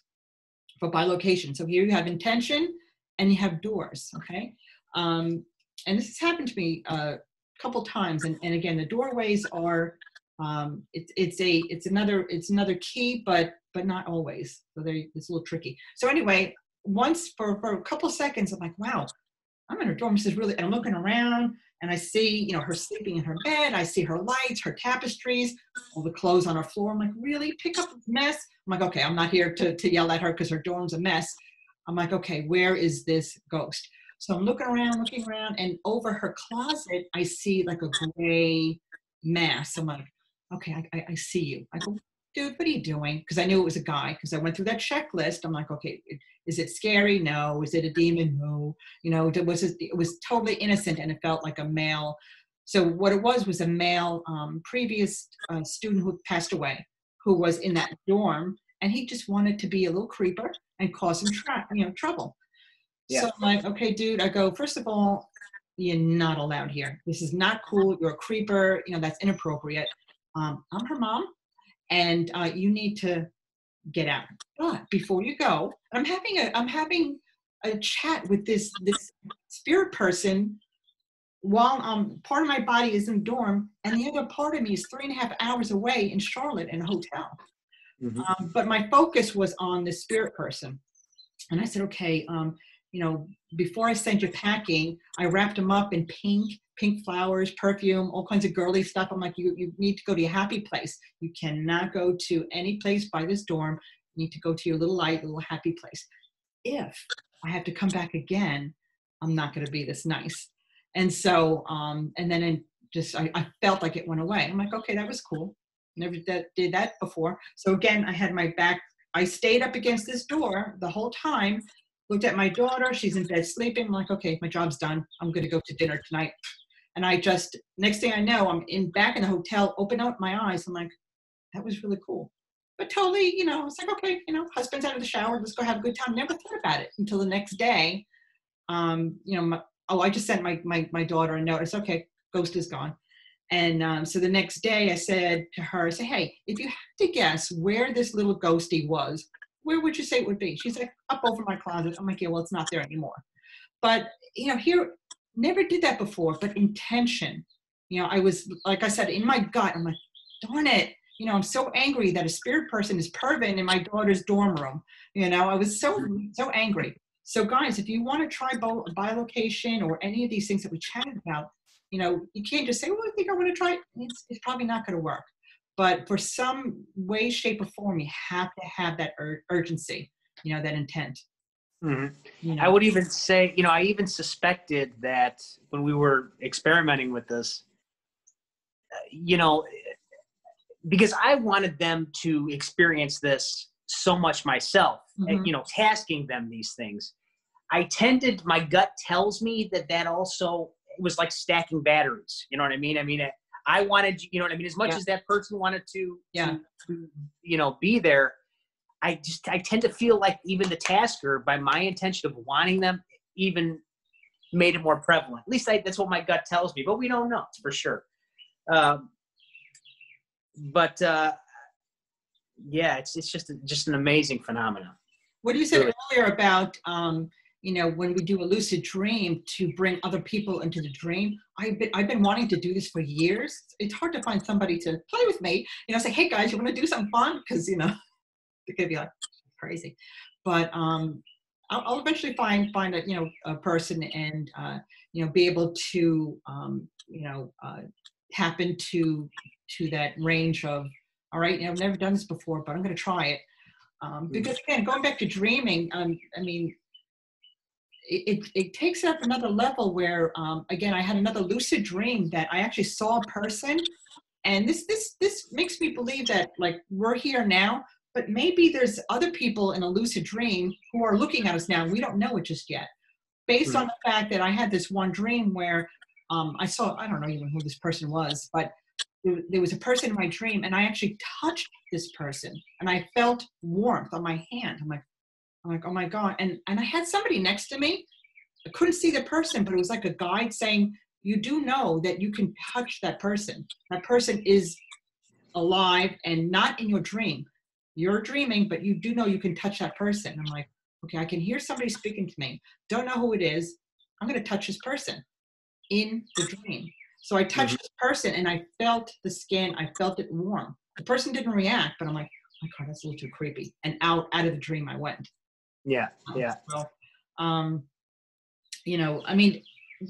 for bilocation. So here you have intention and you have doors, okay? And this has happened to me a couple times. And again, the doorways are, it's another key, but not always. So it's a little tricky. So anyway, once for a couple seconds, I'm like, wow, I'm in her dorm. This is really, and I'm looking around and I see, you know, her sleeping in her bed. I see her lights, her tapestries, all the clothes on her floor. I'm like, really? Pick up a mess? I'm like, okay, I'm not here to yell at her because her dorm's a mess. I'm like, okay, where is this ghost? So I'm looking around, and over her closet, I see like a gray mass. I'm like, okay, I see you. I go, dude, what are you doing? Because I knew it was a guy because I went through that checklist. I'm like, okay, is it scary? No. Is it a demon? No. You know, it was totally innocent, and it felt like a male. So what it was a male previous student who passed away, who was in that dorm, and he just wanted to be a little creeper and cause some trouble. Yeah. So I'm like, okay, dude, I go, first of all, you're not allowed here. This is not cool. You're a creeper. You know, that's inappropriate. I'm her mom. And you need to get out. But before you go, I'm having a chat with this spirit person while part of my body is in the dorm, and the other part of me is 3.5 hours away in Charlotte in a hotel. Mm-hmm. But my focus was on this spirit person, and I said, okay, you know, before I sent you packing, I wrapped him up in pink flowers, perfume, all kinds of girly stuff. I'm like, you need to go to your happy place. You cannot go to any place by this dorm. You need to go to your little light, little happy place. If I have to come back again, I'm not going to be this nice. And so, I felt like it went away. I'm like, okay, that was cool. Never did that before. So again, I had my back. I stayed up against this door the whole time. Looked at my daughter. She's in bed sleeping. I'm like, okay, my job's done. I'm going to go to dinner tonight. And I just, next thing I know, I'm back in the hotel, open up my eyes. I'm like, that was really cool. But totally, you know, it's like, okay, you know, husband's out of the shower. Let's go have a good time. Never thought about it until the next day. You know, I just sent my daughter a note. It's okay, ghost is gone. And so the next day I said to her, I said, hey, if you had to guess where this little ghostie was, where would you say it would be? She's like, up over my closet. I'm like, yeah, well, it's not there anymore. But, you know, here... Never did that before, but intention. You know, I was, like I said, in my gut, I'm like, darn it. You know, I'm so angry that a spirit person is perving in my daughter's dorm room. You know, I was so angry. So guys, if you want to try bilocation or any of these things that we chatted about, you know, you can't just say, well, I think I want to try it. It's probably not going to work. But for some way, shape, or form, you have to have that urgency, you know, that intent. Mm-hmm. You know. I would even say, you know, I even suspected that when we were experimenting with this, you know, because I wanted them to experience this so much myself, mm-hmm. and, you know, tasking them these things. My gut tells me that also was like stacking batteries. You know what I mean? I mean, I wanted, you know what I mean? As much yeah. as that person wanted to, you know, be there, I tend to feel like even the tasker, by my intention of wanting them, even made it more prevalent. At least that's what my gut tells me, but we don't know for sure. Yeah, it's just an amazing phenomenon. What you said earlier about, you know, when we do a lucid dream to bring other people into the dream, I've been wanting to do this for years. It's hard to find somebody to play with me, you know, say, hey guys, you want to do something fun? Because, you know, it could be like crazy, but I'll eventually find a, you know, a person and you know, be able to you know, tap into that range of, all right, you know, I've never done this before, but I'm going to try it because again, going back to dreaming, I mean, it takes it up another level where, again, I had another lucid dream that I actually saw a person. And this makes me believe that, like, we're here now, but maybe there's other people in a lucid dream who are looking at us now. We don't know it just yet. Based on the fact that I had this one dream where I saw, I don't know even who this person was, but there was a person in my dream, and I actually touched this person, and I felt warmth on my hand. I'm like, oh my God. And I had somebody next to me. I couldn't see the person, but it was like a guide saying, you do know that you can touch that person. That person is alive and not in your dream. You're dreaming, but you do know you can touch that person. I'm like, okay, I can hear somebody speaking to me. Don't know who it is. I'm going to touch this person in the dream. So I touched this person, and I felt the skin. I felt it warm. The person didn't react, but I'm like, oh my God, that's a little too creepy. And out of the dream I went. Yeah, yeah. So, you know, I mean,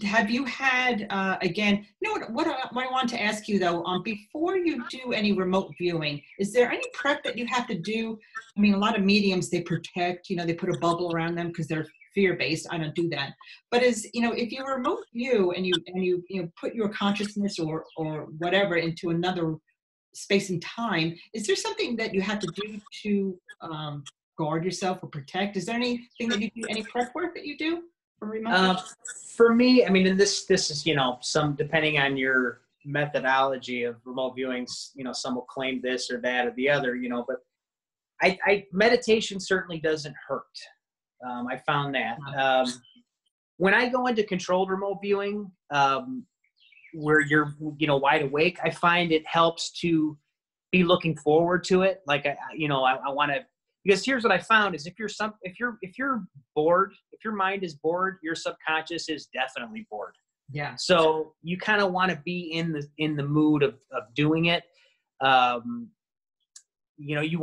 have you had, again, you know what I want to ask you, though, before you do any remote viewing, is there any prep that you have to do? I mean, a lot of mediums, they protect, you know, they put a bubble around them because they're fear-based. I don't do that. But is, you know, if you remote view and you know, put your consciousness or whatever into another space and time, is there something that you have to do to guard yourself or protect? Is there anything that you do, any prep work that you do? For me, I mean, and this is, you know, some, depending on your methodology of remote viewings, you know, some will claim this or that or the other, you know, but meditation certainly doesn't hurt. I found that. When I go into controlled remote viewing, where you're, you know, wide awake, I find it helps to be looking forward to it. Like, I want to, because here's what I found is if you're bored, if your mind is bored, your subconscious is definitely bored. Yeah. So you kind of want to be in the mood of doing it. You know, you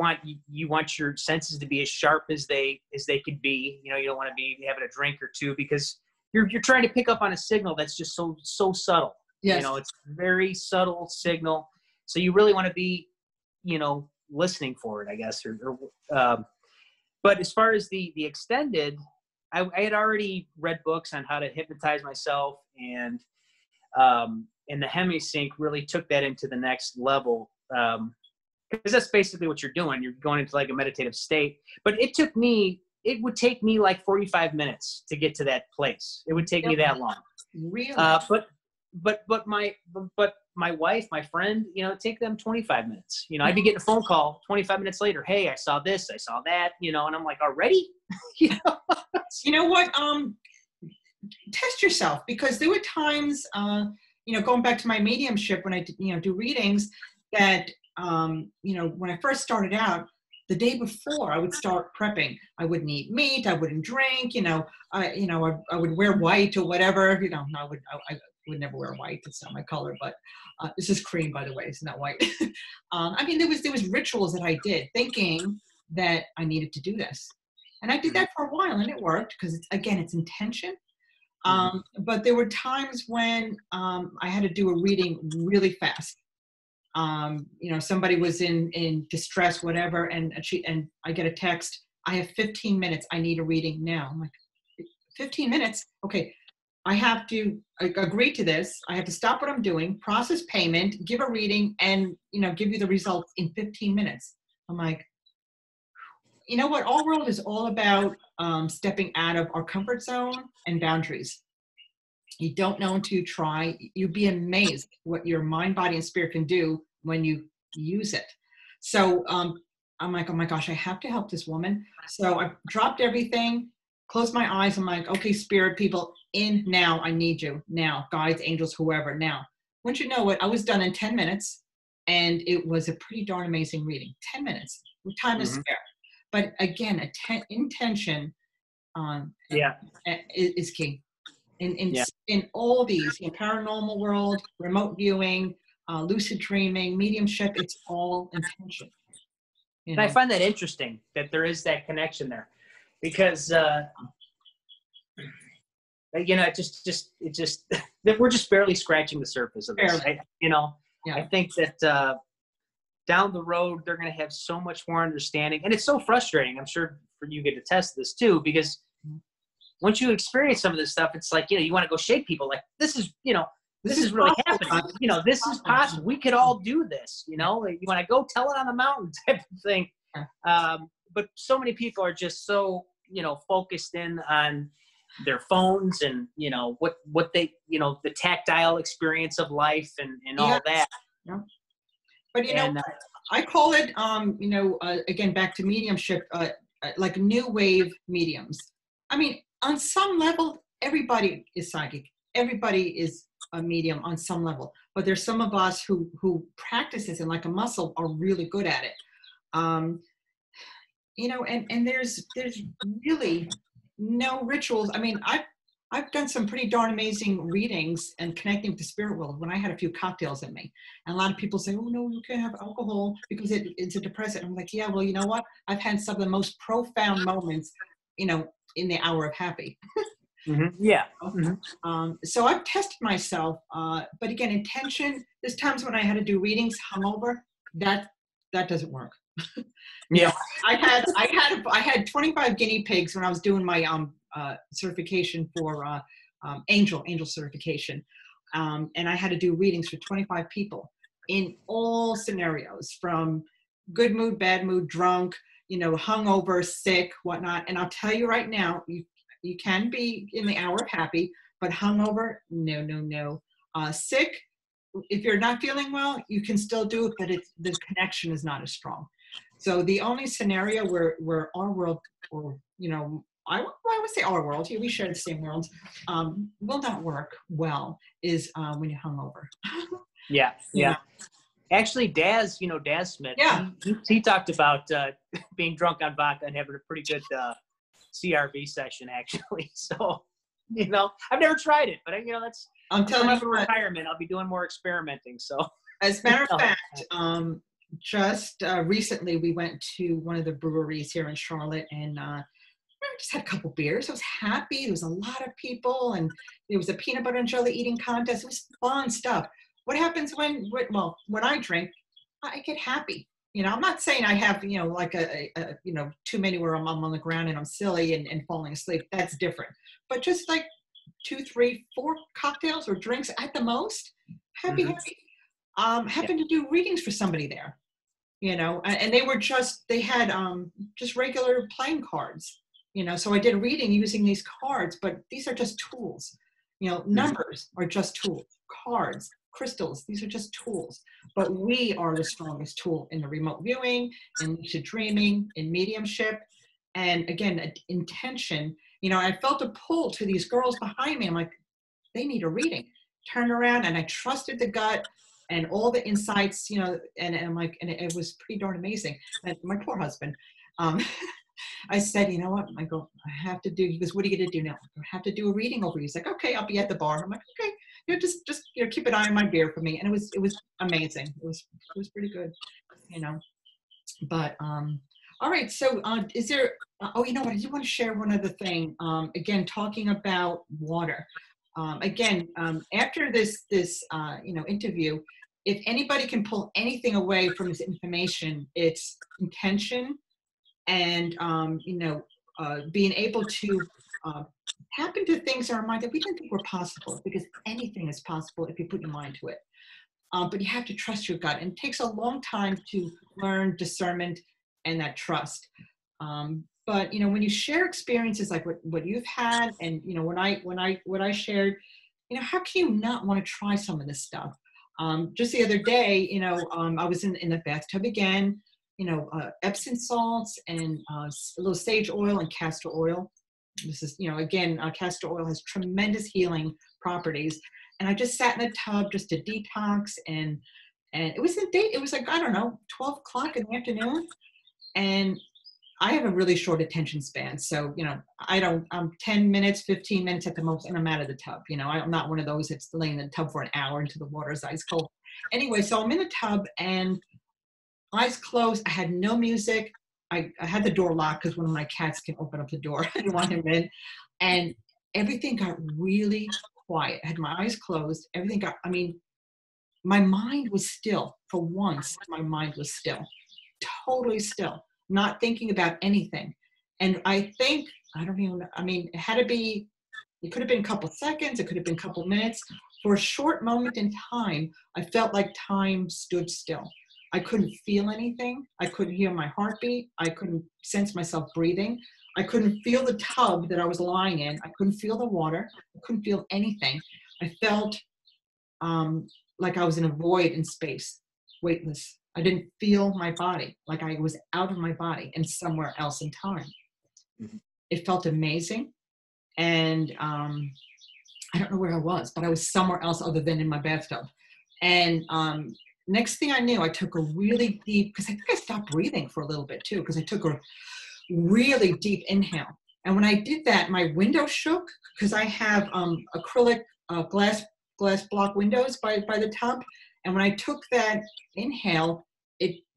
want your senses to be as sharp as they could be. You know, you don't want to be having a drink or two because you're trying to pick up on a signal that's just so subtle. Yes. You know, it's a very subtle signal. So you really want to be, you know, listening for it, I guess. But as far as the extended, I had already read books on how to hypnotize myself, and the Hemi-Sync really took that into the next level, because that's basically what you're doing. You're going into like a meditative state. But it would take me like 45 minutes to get to that place. It would take me that long. Really? But my wife, my friend, you know, take them 25 minutes. You know, I'd be getting a phone call 25 minutes later. Hey, I saw this, I saw that, you know, and I'm like, already? You know? You know what? Test yourself, because there were times, you know, going back to my mediumship when I, you know, do readings that, you know, when I first started out, the day before I would start prepping. I wouldn't eat meat. I wouldn't drink, you know, I would wear white or whatever, you know, I would never wear white. It's not my color, but this is cream, by the way. It's not white. I mean, there was rituals that I did, thinking that I needed to do this, and I did that for a while, and it worked because it's intention. But there were times when I had to do a reading really fast. You know, somebody was in distress, whatever, and I get a text. I have 15 minutes. I need a reading now. I'm like, 15 minutes? Okay. I have to agree to this. I have to stop what I'm doing, process payment, give a reading, and, you know, give you the results in 15 minutes. I'm like, you know what? Our world is all about stepping out of our comfort zone and boundaries. You don't know until you try. You'd be amazed what your mind, body, and spirit can do when you use it. So I'm like, oh my gosh, I have to help this woman. So I dropped everything, closed my eyes. I'm like, okay, spirit people, in now, I need you now, guides, angels, whoever, now. Wouldn't you know it, I was done in 10 minutes, and it was a pretty darn amazing reading. 10 minutes, time is spare. But again, intention is key. In all these, in paranormal world, remote viewing, lucid dreaming, mediumship, it's all intention. You know? And I find that interesting that there is that connection there, because you know, it just we're just barely scratching the surface of this. I think that down the road they're going to have so much more understanding, and it's so frustrating. I'm sure for you get to test this too, because once you experience some of this stuff, it's like, you know, you want to go shake people like, this is, you know, this is really happening. You know, this is possible. We could all do this. You know, you want to go tell it on the mountain type of thing. But so many people are just so, you know, focused in on their phones and, you know, what they, you know, the tactile experience of life and all that. Yeah. But, you know, I call it, you know, again, back to mediumship, like new wave mediums. I mean, on some level, everybody is psychic. Everybody is a medium on some level, but there's some of us who practice this and like a muscle are really good at it. You know, and there's really no rituals. I mean, I've done some pretty darn amazing readings and connecting with the spirit world when I had a few cocktails in me. And a lot of people say, oh no, you can't have alcohol because it's a depressant. I'm like, yeah, well, you know what? I've had some of the most profound moments, you know, in the hour of happy. Mm-hmm. Yeah. Mm-hmm. So I've tested myself, but again, intention. There's times when I had to do readings hungover. That doesn't work. Yeah. I had 25 guinea pigs when I was doing my certification for angel certification, and I had to do readings for 25 people in all scenarios, from good mood, bad mood, drunk, you know, hungover, sick, whatnot. And I'll tell you right now, you can be in the hour of happy, but hungover, no, no, no. Sick, if you're not feeling well, you can still do it, but the connection is not as strong. So the only scenario where our world, or, you know, I would say our world, we share the same world, will not work well is when you're hungover. Yeah, yeah. Actually, Daz, you know, Daz Smith, yeah. he talked about being drunk on vodka and having a pretty good CRV session, actually. So, you know, I've never tried it, but you know, that's, I'm telling you, for retirement, I'll be doing more experimenting. So as a matter of fact, just recently we went to one of the breweries here in Charlotte, and just had a couple beers. I was happy. There was a lot of people, and there was a peanut butter and jelly eating contest. It was fun stuff. What happens when I drink, I get happy. You know, I'm not saying I have, you know, like you know, too many where I'm on the ground and I'm silly and falling asleep. That's different. But just like 2, 3, 4 cocktails or drinks at the most, happy, mm-hmm. happy. Happened to do readings for somebody there, you know, and they had just regular playing cards, you know. So I did a reading using these cards, but these are just tools. You know, numbers are just tools, cards, crystals, these are just tools, but we are the strongest tool in the remote viewing, in lucid dreaming, in mediumship, and again, intention. You know, I felt a pull to these girls behind me. I'm like, they need a reading. Turn around, and I trusted the gut and all the insights, you know, and I'm like, and it was pretty darn amazing. And my poor husband, I said, you know what, Michael, I have to do, he goes, what are you going to do now? I have to do a reading over you. He's like, okay, I'll be at the bar. I'm like, okay, you know, just, you know, keep an eye on my beer for me. And it was amazing. It was pretty good, you know, but, all right. So, is there, oh, you know what? I do want to share one other thing. Again, talking about water, after this, you know, interview, if anybody can pull anything away from this information, it's intention. And, you know, being able to tap into things in our mind that we didn't think were possible, because anything is possible if you put your mind to it. But you have to trust your gut. And it takes a long time to learn discernment and that trust. But, you know, when you share experiences like what you've had, and, you know, what I shared, you know, how can you not want to try some of this stuff? Just the other day, you know, I was in the bathtub again, you know, Epsom salts and a little sage oil and castor oil. This is, you know, again, castor oil has tremendous healing properties. And I just sat in the tub just to detox. And it was the day, it was like, I don't know, 12 o'clock in the afternoon. And I have a really short attention span. So, you know, I'm 10 minutes, 15 minutes at the most, and I'm out of the tub. You know, I'm not one of those that's laying in the tub for an hour until the water is ice cold. Anyway, so I'm in the tub and eyes closed. I had no music. I had the door locked because one of my cats can open up the door. I didn't want him in. And everything got really quiet. I had my eyes closed. Everything got, I mean, my mind was still. For once, my mind was still. Totally still. Not thinking about anything. And I think I don't even know. I mean, it had to be, it could have been a couple seconds, it could have been a couple minutes. For a short moment in time, I felt like time stood still. I couldn't feel anything. I couldn't hear my heartbeat. I couldn't sense myself breathing. I couldn't feel the tub that I was lying in. I couldn't feel the water. I couldn't feel anything. I felt like I was in a void in space, weightless. I didn't feel my body, like I was out of my body and somewhere else in time. Mm-hmm. It felt amazing. And I don't know where I was, but I was somewhere else other than in my bathtub. And next thing I knew, I took a really deep, because I think I stopped breathing for a little bit too, because I took a really deep inhale. And when I did that, my window shook, because I have acrylic glass block windows by the tub. And when I took that inhale,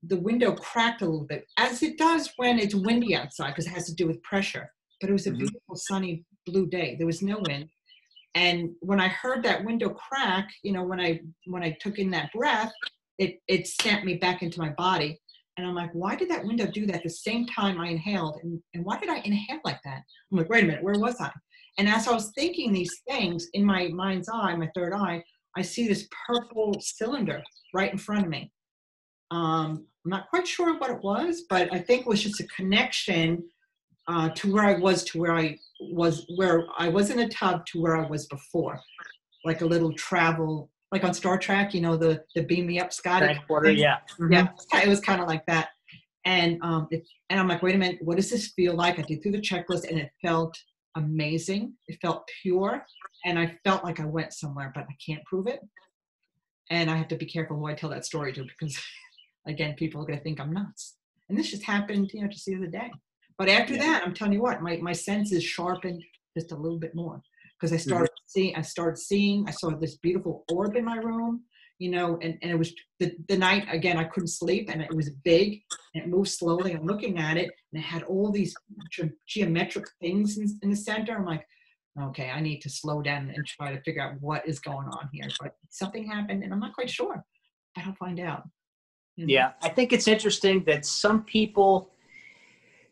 the window cracked a little bit, as it does when it's windy outside, because it has to do with pressure. But it was a beautiful sunny blue day. There was no wind. And when I heard that window crack, you know, when I took in that breath, it sent me back into my body. And I'm like, why did that window do that the same time I inhaled? And why did I inhale like that? I'm like, wait a minute, where was I? And as I was thinking these things in my mind's eye, my third eye, I see this purple cylinder right in front of me. I'm not quite sure what it was, but I think it was just a connection to where I was, in a tub to where I was before, like a little travel, like on Star Trek, you know, the beam me up, Scott. Yeah. Mm-hmm. Yeah. It was kind of like that. And and I'm like, wait a minute, what does this feel like? I did through the checklist and it felt amazing. It felt pure. And I felt like I went somewhere, but I can't prove it. And I have to be careful who I tell that story to, because again, people are going to think I'm nuts. And this just happened, you know, just the other day. But after that, I'm telling you what, my senses sharpened just a little bit more, because I started seeing, I saw this beautiful orb in my room, you know, and it was the night, again, I couldn't sleep, and it was big, and it moved slowly. I'm looking at it, and it had all these geometric things in the center. I'm like, okay, I need to slow down and try to figure out what is going on here. But something happened, and I'm not quite sure, but I'll find out. You know? Yeah, I think it's interesting that some people,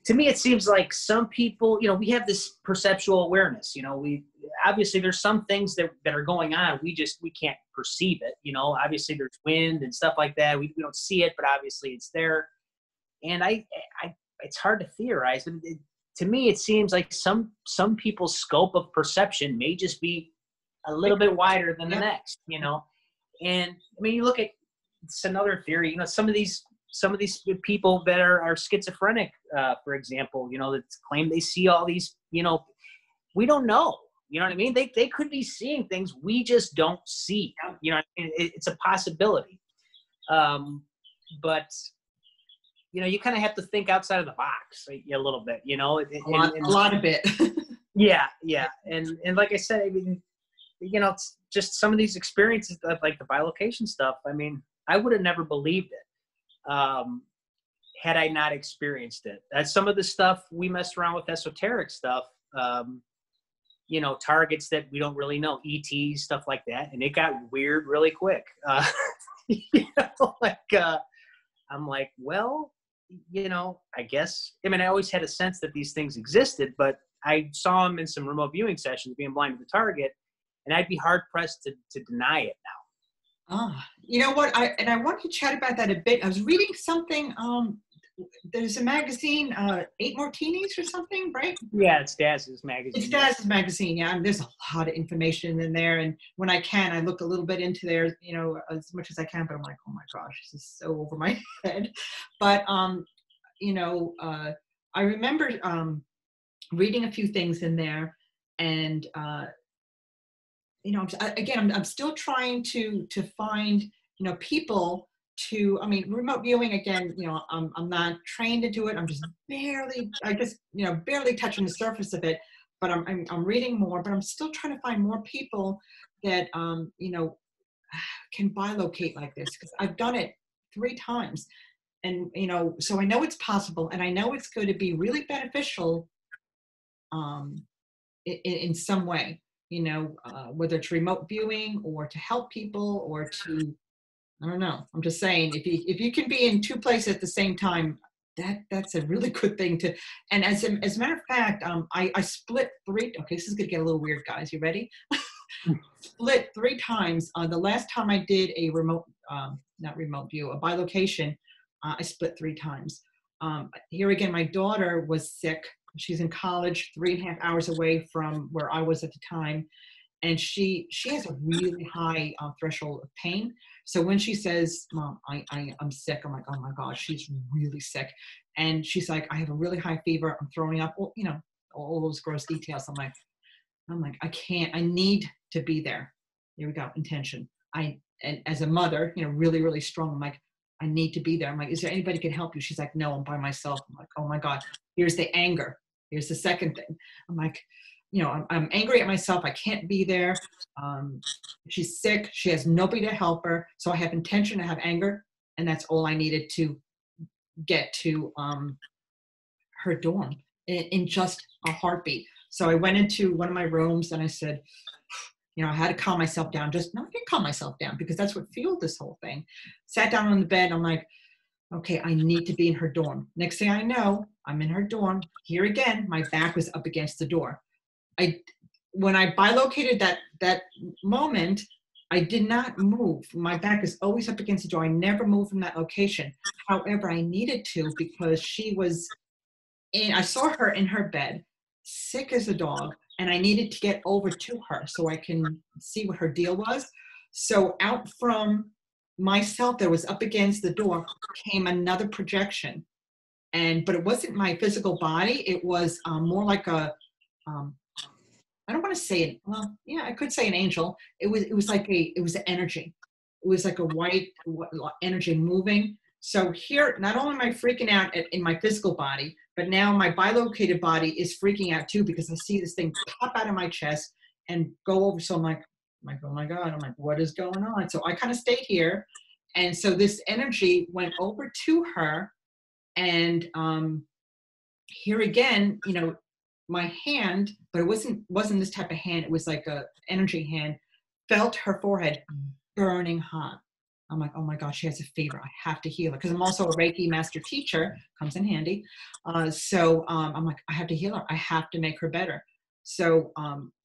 to me, it seems like some people, you know, we have this perceptual awareness, you know, we obviously there's some things that are going on. We can't perceive it, you know, obviously there's wind and stuff like that. We don't see it, but obviously it's there. And it's hard to theorize. And to me, it seems like some people's scope of perception may just be a little bit wider than the next, you know? And I mean, you look at, it's another theory, you know, some of these people that are schizophrenic, for example, you know, that claim they see all these, you know, we don't know, you know what I mean? They could be seeing things we just don't see, you know what I mean? It's a possibility. But, you know, you kind of have to think outside of the box a little bit, you know? A lot of it. Yeah, yeah. And like I said, I mean, you know, it's just some of these experiences, like the bilocation stuff, I mean, I would have never believed it had I not experienced it. That's some of the stuff we messed around with, esoteric stuff, you know, targets that we don't really know, ETs, stuff like that. And it got weird really quick. You know, like, I'm like, well, you know, I guess, I mean, I always had a sense that these things existed, but I saw them in some remote viewing sessions being blind to the target, and I'd be hard pressed to deny it now. Ah, you know what? I want to chat about that a bit. I was reading something. There's a magazine, Eight Martinis or something, right? Yeah, it's Daz's magazine. It's Daz's magazine. Yeah, and there's a lot of information in there. And when I can, I look a little bit into there, you know, as much as I can. But I'm like, oh my gosh, this is so over my head. But you know, I remember reading a few things in there, and. You know, I'm still trying to find, you know, people to, I mean, remote viewing, again, you know, I'm not trained to do it. I'm just barely touching the surface of it, but I'm reading more, but I'm still trying to find more people that, you know, can bilocate like this, because I've done it 3 times. And, you know, so I know it's possible, and I know it's going to be really beneficial in some way. You know, whether it's remote viewing or to help people or to, I don't know. I'm just saying, if you can be in 2 places at the same time, That's a really good thing to, and as a matter of fact, I split three, okay, this is gonna get a little weird, guys, you ready? Split three times. The last time I did a remote, not remote view, a bilocation, I split three times. Here again, my daughter was sick. She's in college, 3.5 hours away from where I was at the time. And she has a really high threshold of pain. So when she says, Mom, I'm sick, I'm like, oh my God, she's really sick. And she's like, I have a really high fever. I'm throwing up, all, you know, all those gross details. I'm like, I can't, I need to be there. Here we go, intention. And as a mother, you know, really, really strong, I'm like, I need to be there. I'm like, is there anybody who can help you? She's like, no, I'm by myself. I'm like, oh my God, here's the anger. Here's the second thing. I'm like, you know, I'm angry at myself. I can't be there. She's sick. She has nobody to help her. So I have intention, I have anger, and that's all I needed to get to her dorm in just a heartbeat. So I went into one of my rooms and I said, you know, I had to calm myself down. Just not to calm myself down because that's what fueled this whole thing. Sat down on the bed. I'm like, okay, I need to be in her dorm. Next thing I know, I'm in her dorm. Here again, my back was up against the door. When I bilocated that moment, I did not move. My back is always up against the door. I never moved from that location. However, I needed to because she was in, I saw her in her bed, sick as a dog. And I needed to get over to her so I can see what her deal was. So out from myself that was up against the door came another projection. But it wasn't my physical body. It was more like a, I don't want to say it. Well, yeah, I could say an angel. It was an energy. It was like a white energy moving. So here, not only am I freaking out in my physical body, but now my bilocated body is freaking out too because I see this thing pop out of my chest and go over. So I'm like, oh my God, I'm like, what is going on? So I kind of stayed here. And so this energy went over to her. And here again, you know, my hand, but it wasn't this type of hand. It was like a energy hand, felt her forehead burning hot. I'm like, oh my gosh, she has a fever. I have to heal her. Because I'm also a Reiki master teacher, comes in handy. I'm like, I have to heal her. I have to make her better. So,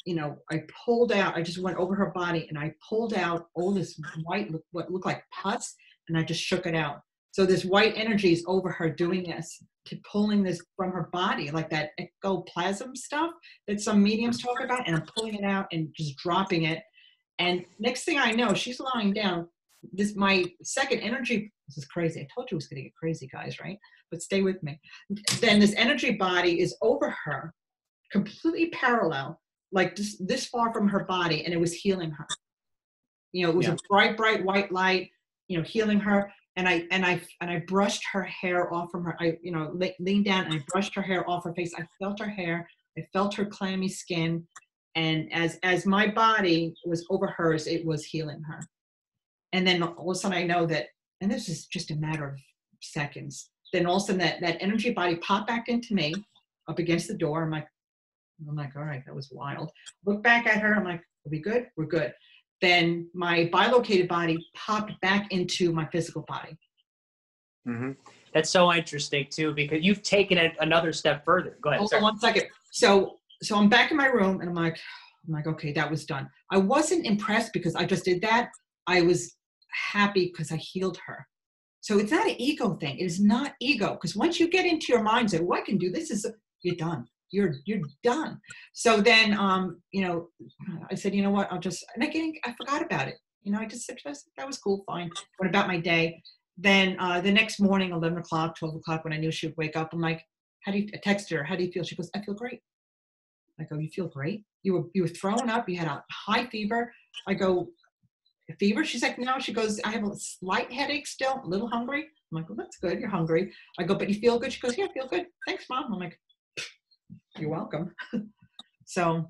you know, I pulled out, I just went over her body and I pulled out all this white, what looked like pus, and I just shook it out. So this white energy is over her doing this, to pulling this from her body, like that ectoplasm stuff that some mediums talk about. And I'm pulling it out and just dropping it. And next thing I know, she's lying down. This, my second energy, this is crazy. I told you it was going to get crazy, guys, right? But stay with me. Then this energy body is over her, completely parallel, like this far from her body, and it was healing her. You know, it was a bright, bright white light, you know, healing her. And I brushed her hair off from her, you know, leaned down and I brushed her hair off her face. I felt her hair. I felt her clammy skin. And as my body was over hers, it was healing her. And then all of a sudden I know that, and this is just a matter of seconds, then all of a sudden that energy body popped back into me up against the door. I'm like, all right, that was wild. Look back at her. I'm like, are we good? We're good. Then my bilocated body popped back into my physical body. Mm-hmm. That's so interesting too, because you've taken it another step further. Go ahead. Hold on 1 second. So I'm back in my room and I'm like, okay, that was done. I wasn't impressed because I just did that. I was happy because I healed her. So it's not an ego thing. It is not ego. Because once you get into your mind, say, well, I can do this, you're done. You're done. So then, you know, I said, you know what, I'll just, and again, I forgot about it. You know, I just said, that was cool, fine. Went about my day. Then the next morning, 11 o'clock, 12 o'clock, when I knew she would wake up, I'm like, I texted her, how do you feel? She goes, I feel great. I go, you feel great? You were throwing up. You had a high fever. I go, fever? She's like, no. She goes, I have a slight headache still, a little hungry. I'm like, well, that's good. You're hungry. I go, but you feel good? She goes, yeah, I feel good. Thanks, Mom. I'm like, you're welcome. So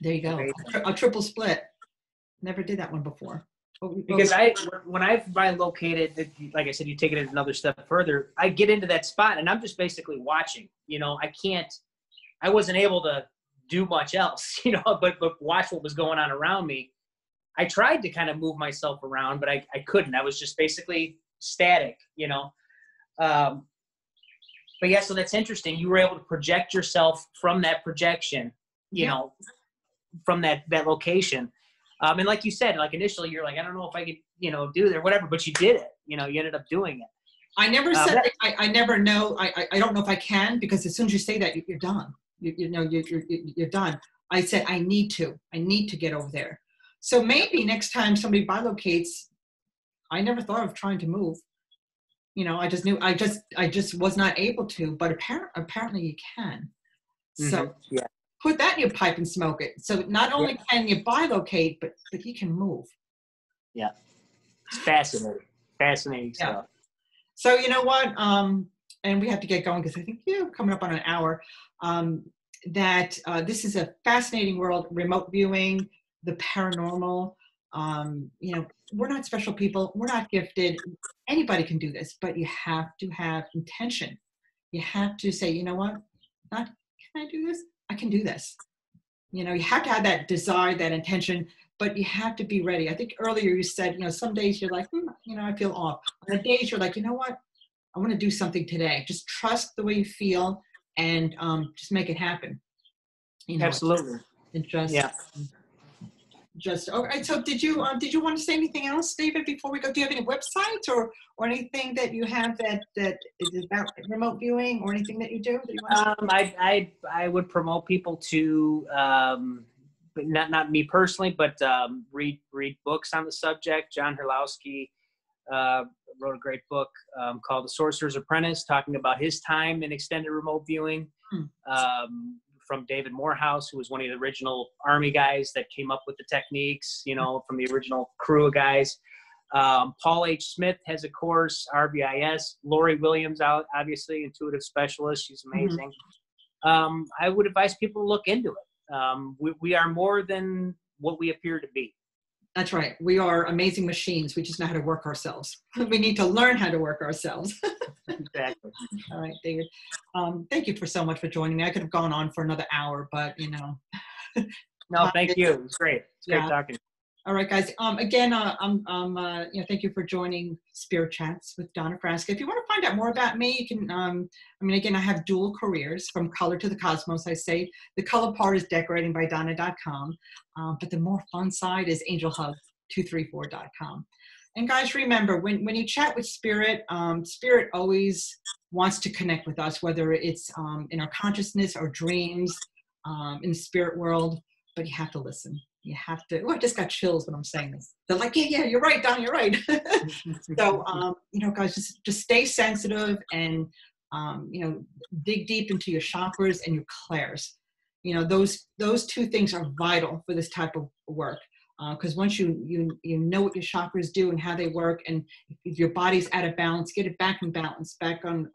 there you go. A triple split. Never did that one before. Because when I've bilocated, like I said, you take it another step further. I get into that spot and I'm just basically watching. You know, I wasn't able to do much else, you know, but watch what was going on around me. I tried to kind of move myself around, but I couldn't. I was just basically static, you know. But yeah, so that's interesting. You were able to project yourself from that projection, you know, from that location. And like you said, like initially you're like, I don't know if I could, you know, do that or whatever, but you did it, you know, you ended up doing it. I never said, I never know. I don't know if I can, because as soon as you say that, you're done. You know, you're done. I said, I need to get over there. So maybe next time somebody bilocates, I never thought of trying to move. You know, I just knew, I just was not able to, but apparently you can. So put that in your pipe and smoke it. So not only can you bilocate, but you can move. Yeah. It's fascinating. Fascinating stuff. So you know what? And we have to get going because I think you're coming up on an hour. This is a fascinating world, remote viewing, the paranormal. You know, we're not special people. We're not gifted. Anybody can do this, but you have to have intention. You have to say, you know what? Not can I do this? I can do this. You know, you have to have that desire, that intention, but you have to be ready. I think earlier you said, you know, some days you're like, you know, I feel off. On the days you're like, you know what? I want to do something today. Just trust the way you feel and just make it happen. You know, absolutely. And just, all right. So did you want to say anything else, David, before we go? Do you have any websites or anything that you have that is about remote viewing or anything that you do? That you want to I would promote people to, but not me personally, but read books on the subject. John Herlowski wrote a great book called The Sorcerer's Apprentice, talking about his time in extended remote viewing. From David Morehouse, who was one of the original Army guys that came up with the techniques, you know, from the original crew of guys. Paul H. Smith has a course, RBIS. Lori Williams, obviously, intuitive specialist. She's amazing. I would advise people to look into it. We are more than what we appear to be. That's right. We are amazing machines. We just know how to work ourselves. We need to learn how to work ourselves. Exactly. All right, David. Thank you so much for joining me. I could have gone on for another hour, but you know. No, thank you. It was great. It's great talking. All right, guys. Again, you know, thank you for joining Spirit Chats with Donna Frasca. If you want to find out more about me, you can. I mean, again, I have dual careers, from color to the cosmos. I say the color part is decoratingbydonna.com, but the more fun side is angelhub234.com. And guys, remember when you chat with Spirit, Spirit always wants to connect with us, whether it's in our consciousness or dreams, in the spirit world. But you have to listen. You have to, oh, I just got chills when I'm saying this. They're like, yeah, you're right, Don, you're right. So, you know, guys, just stay sensitive and, you know, dig deep into your chakras and your clairs. You know, those two things are vital for this type of work. Because once you know what your chakras do and how they work, and if your body's out of balance, get it back in balance, back on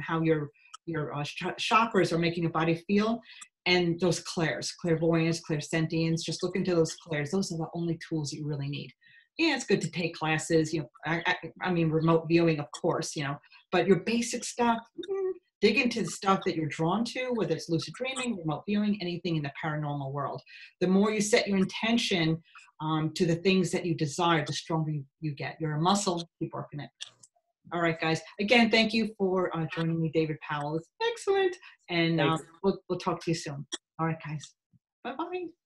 how your chakras are making your body feel. And those clairs, clairvoyance, clairsentience, just look into those clairs. Those are the only tools you really need. Yeah, it's good to take classes, you know, I mean, remote viewing, of course, you know, but your basic stuff, dig into the stuff that you're drawn to, whether it's lucid dreaming, remote viewing, anything in the paranormal world. The more you set your intention to the things that you desire, the stronger you get. You're a muscle, keep working it. All right, guys. Again, thank you for joining me, David Powell. It's excellent. And we'll talk to you soon. All right, guys. Bye-bye.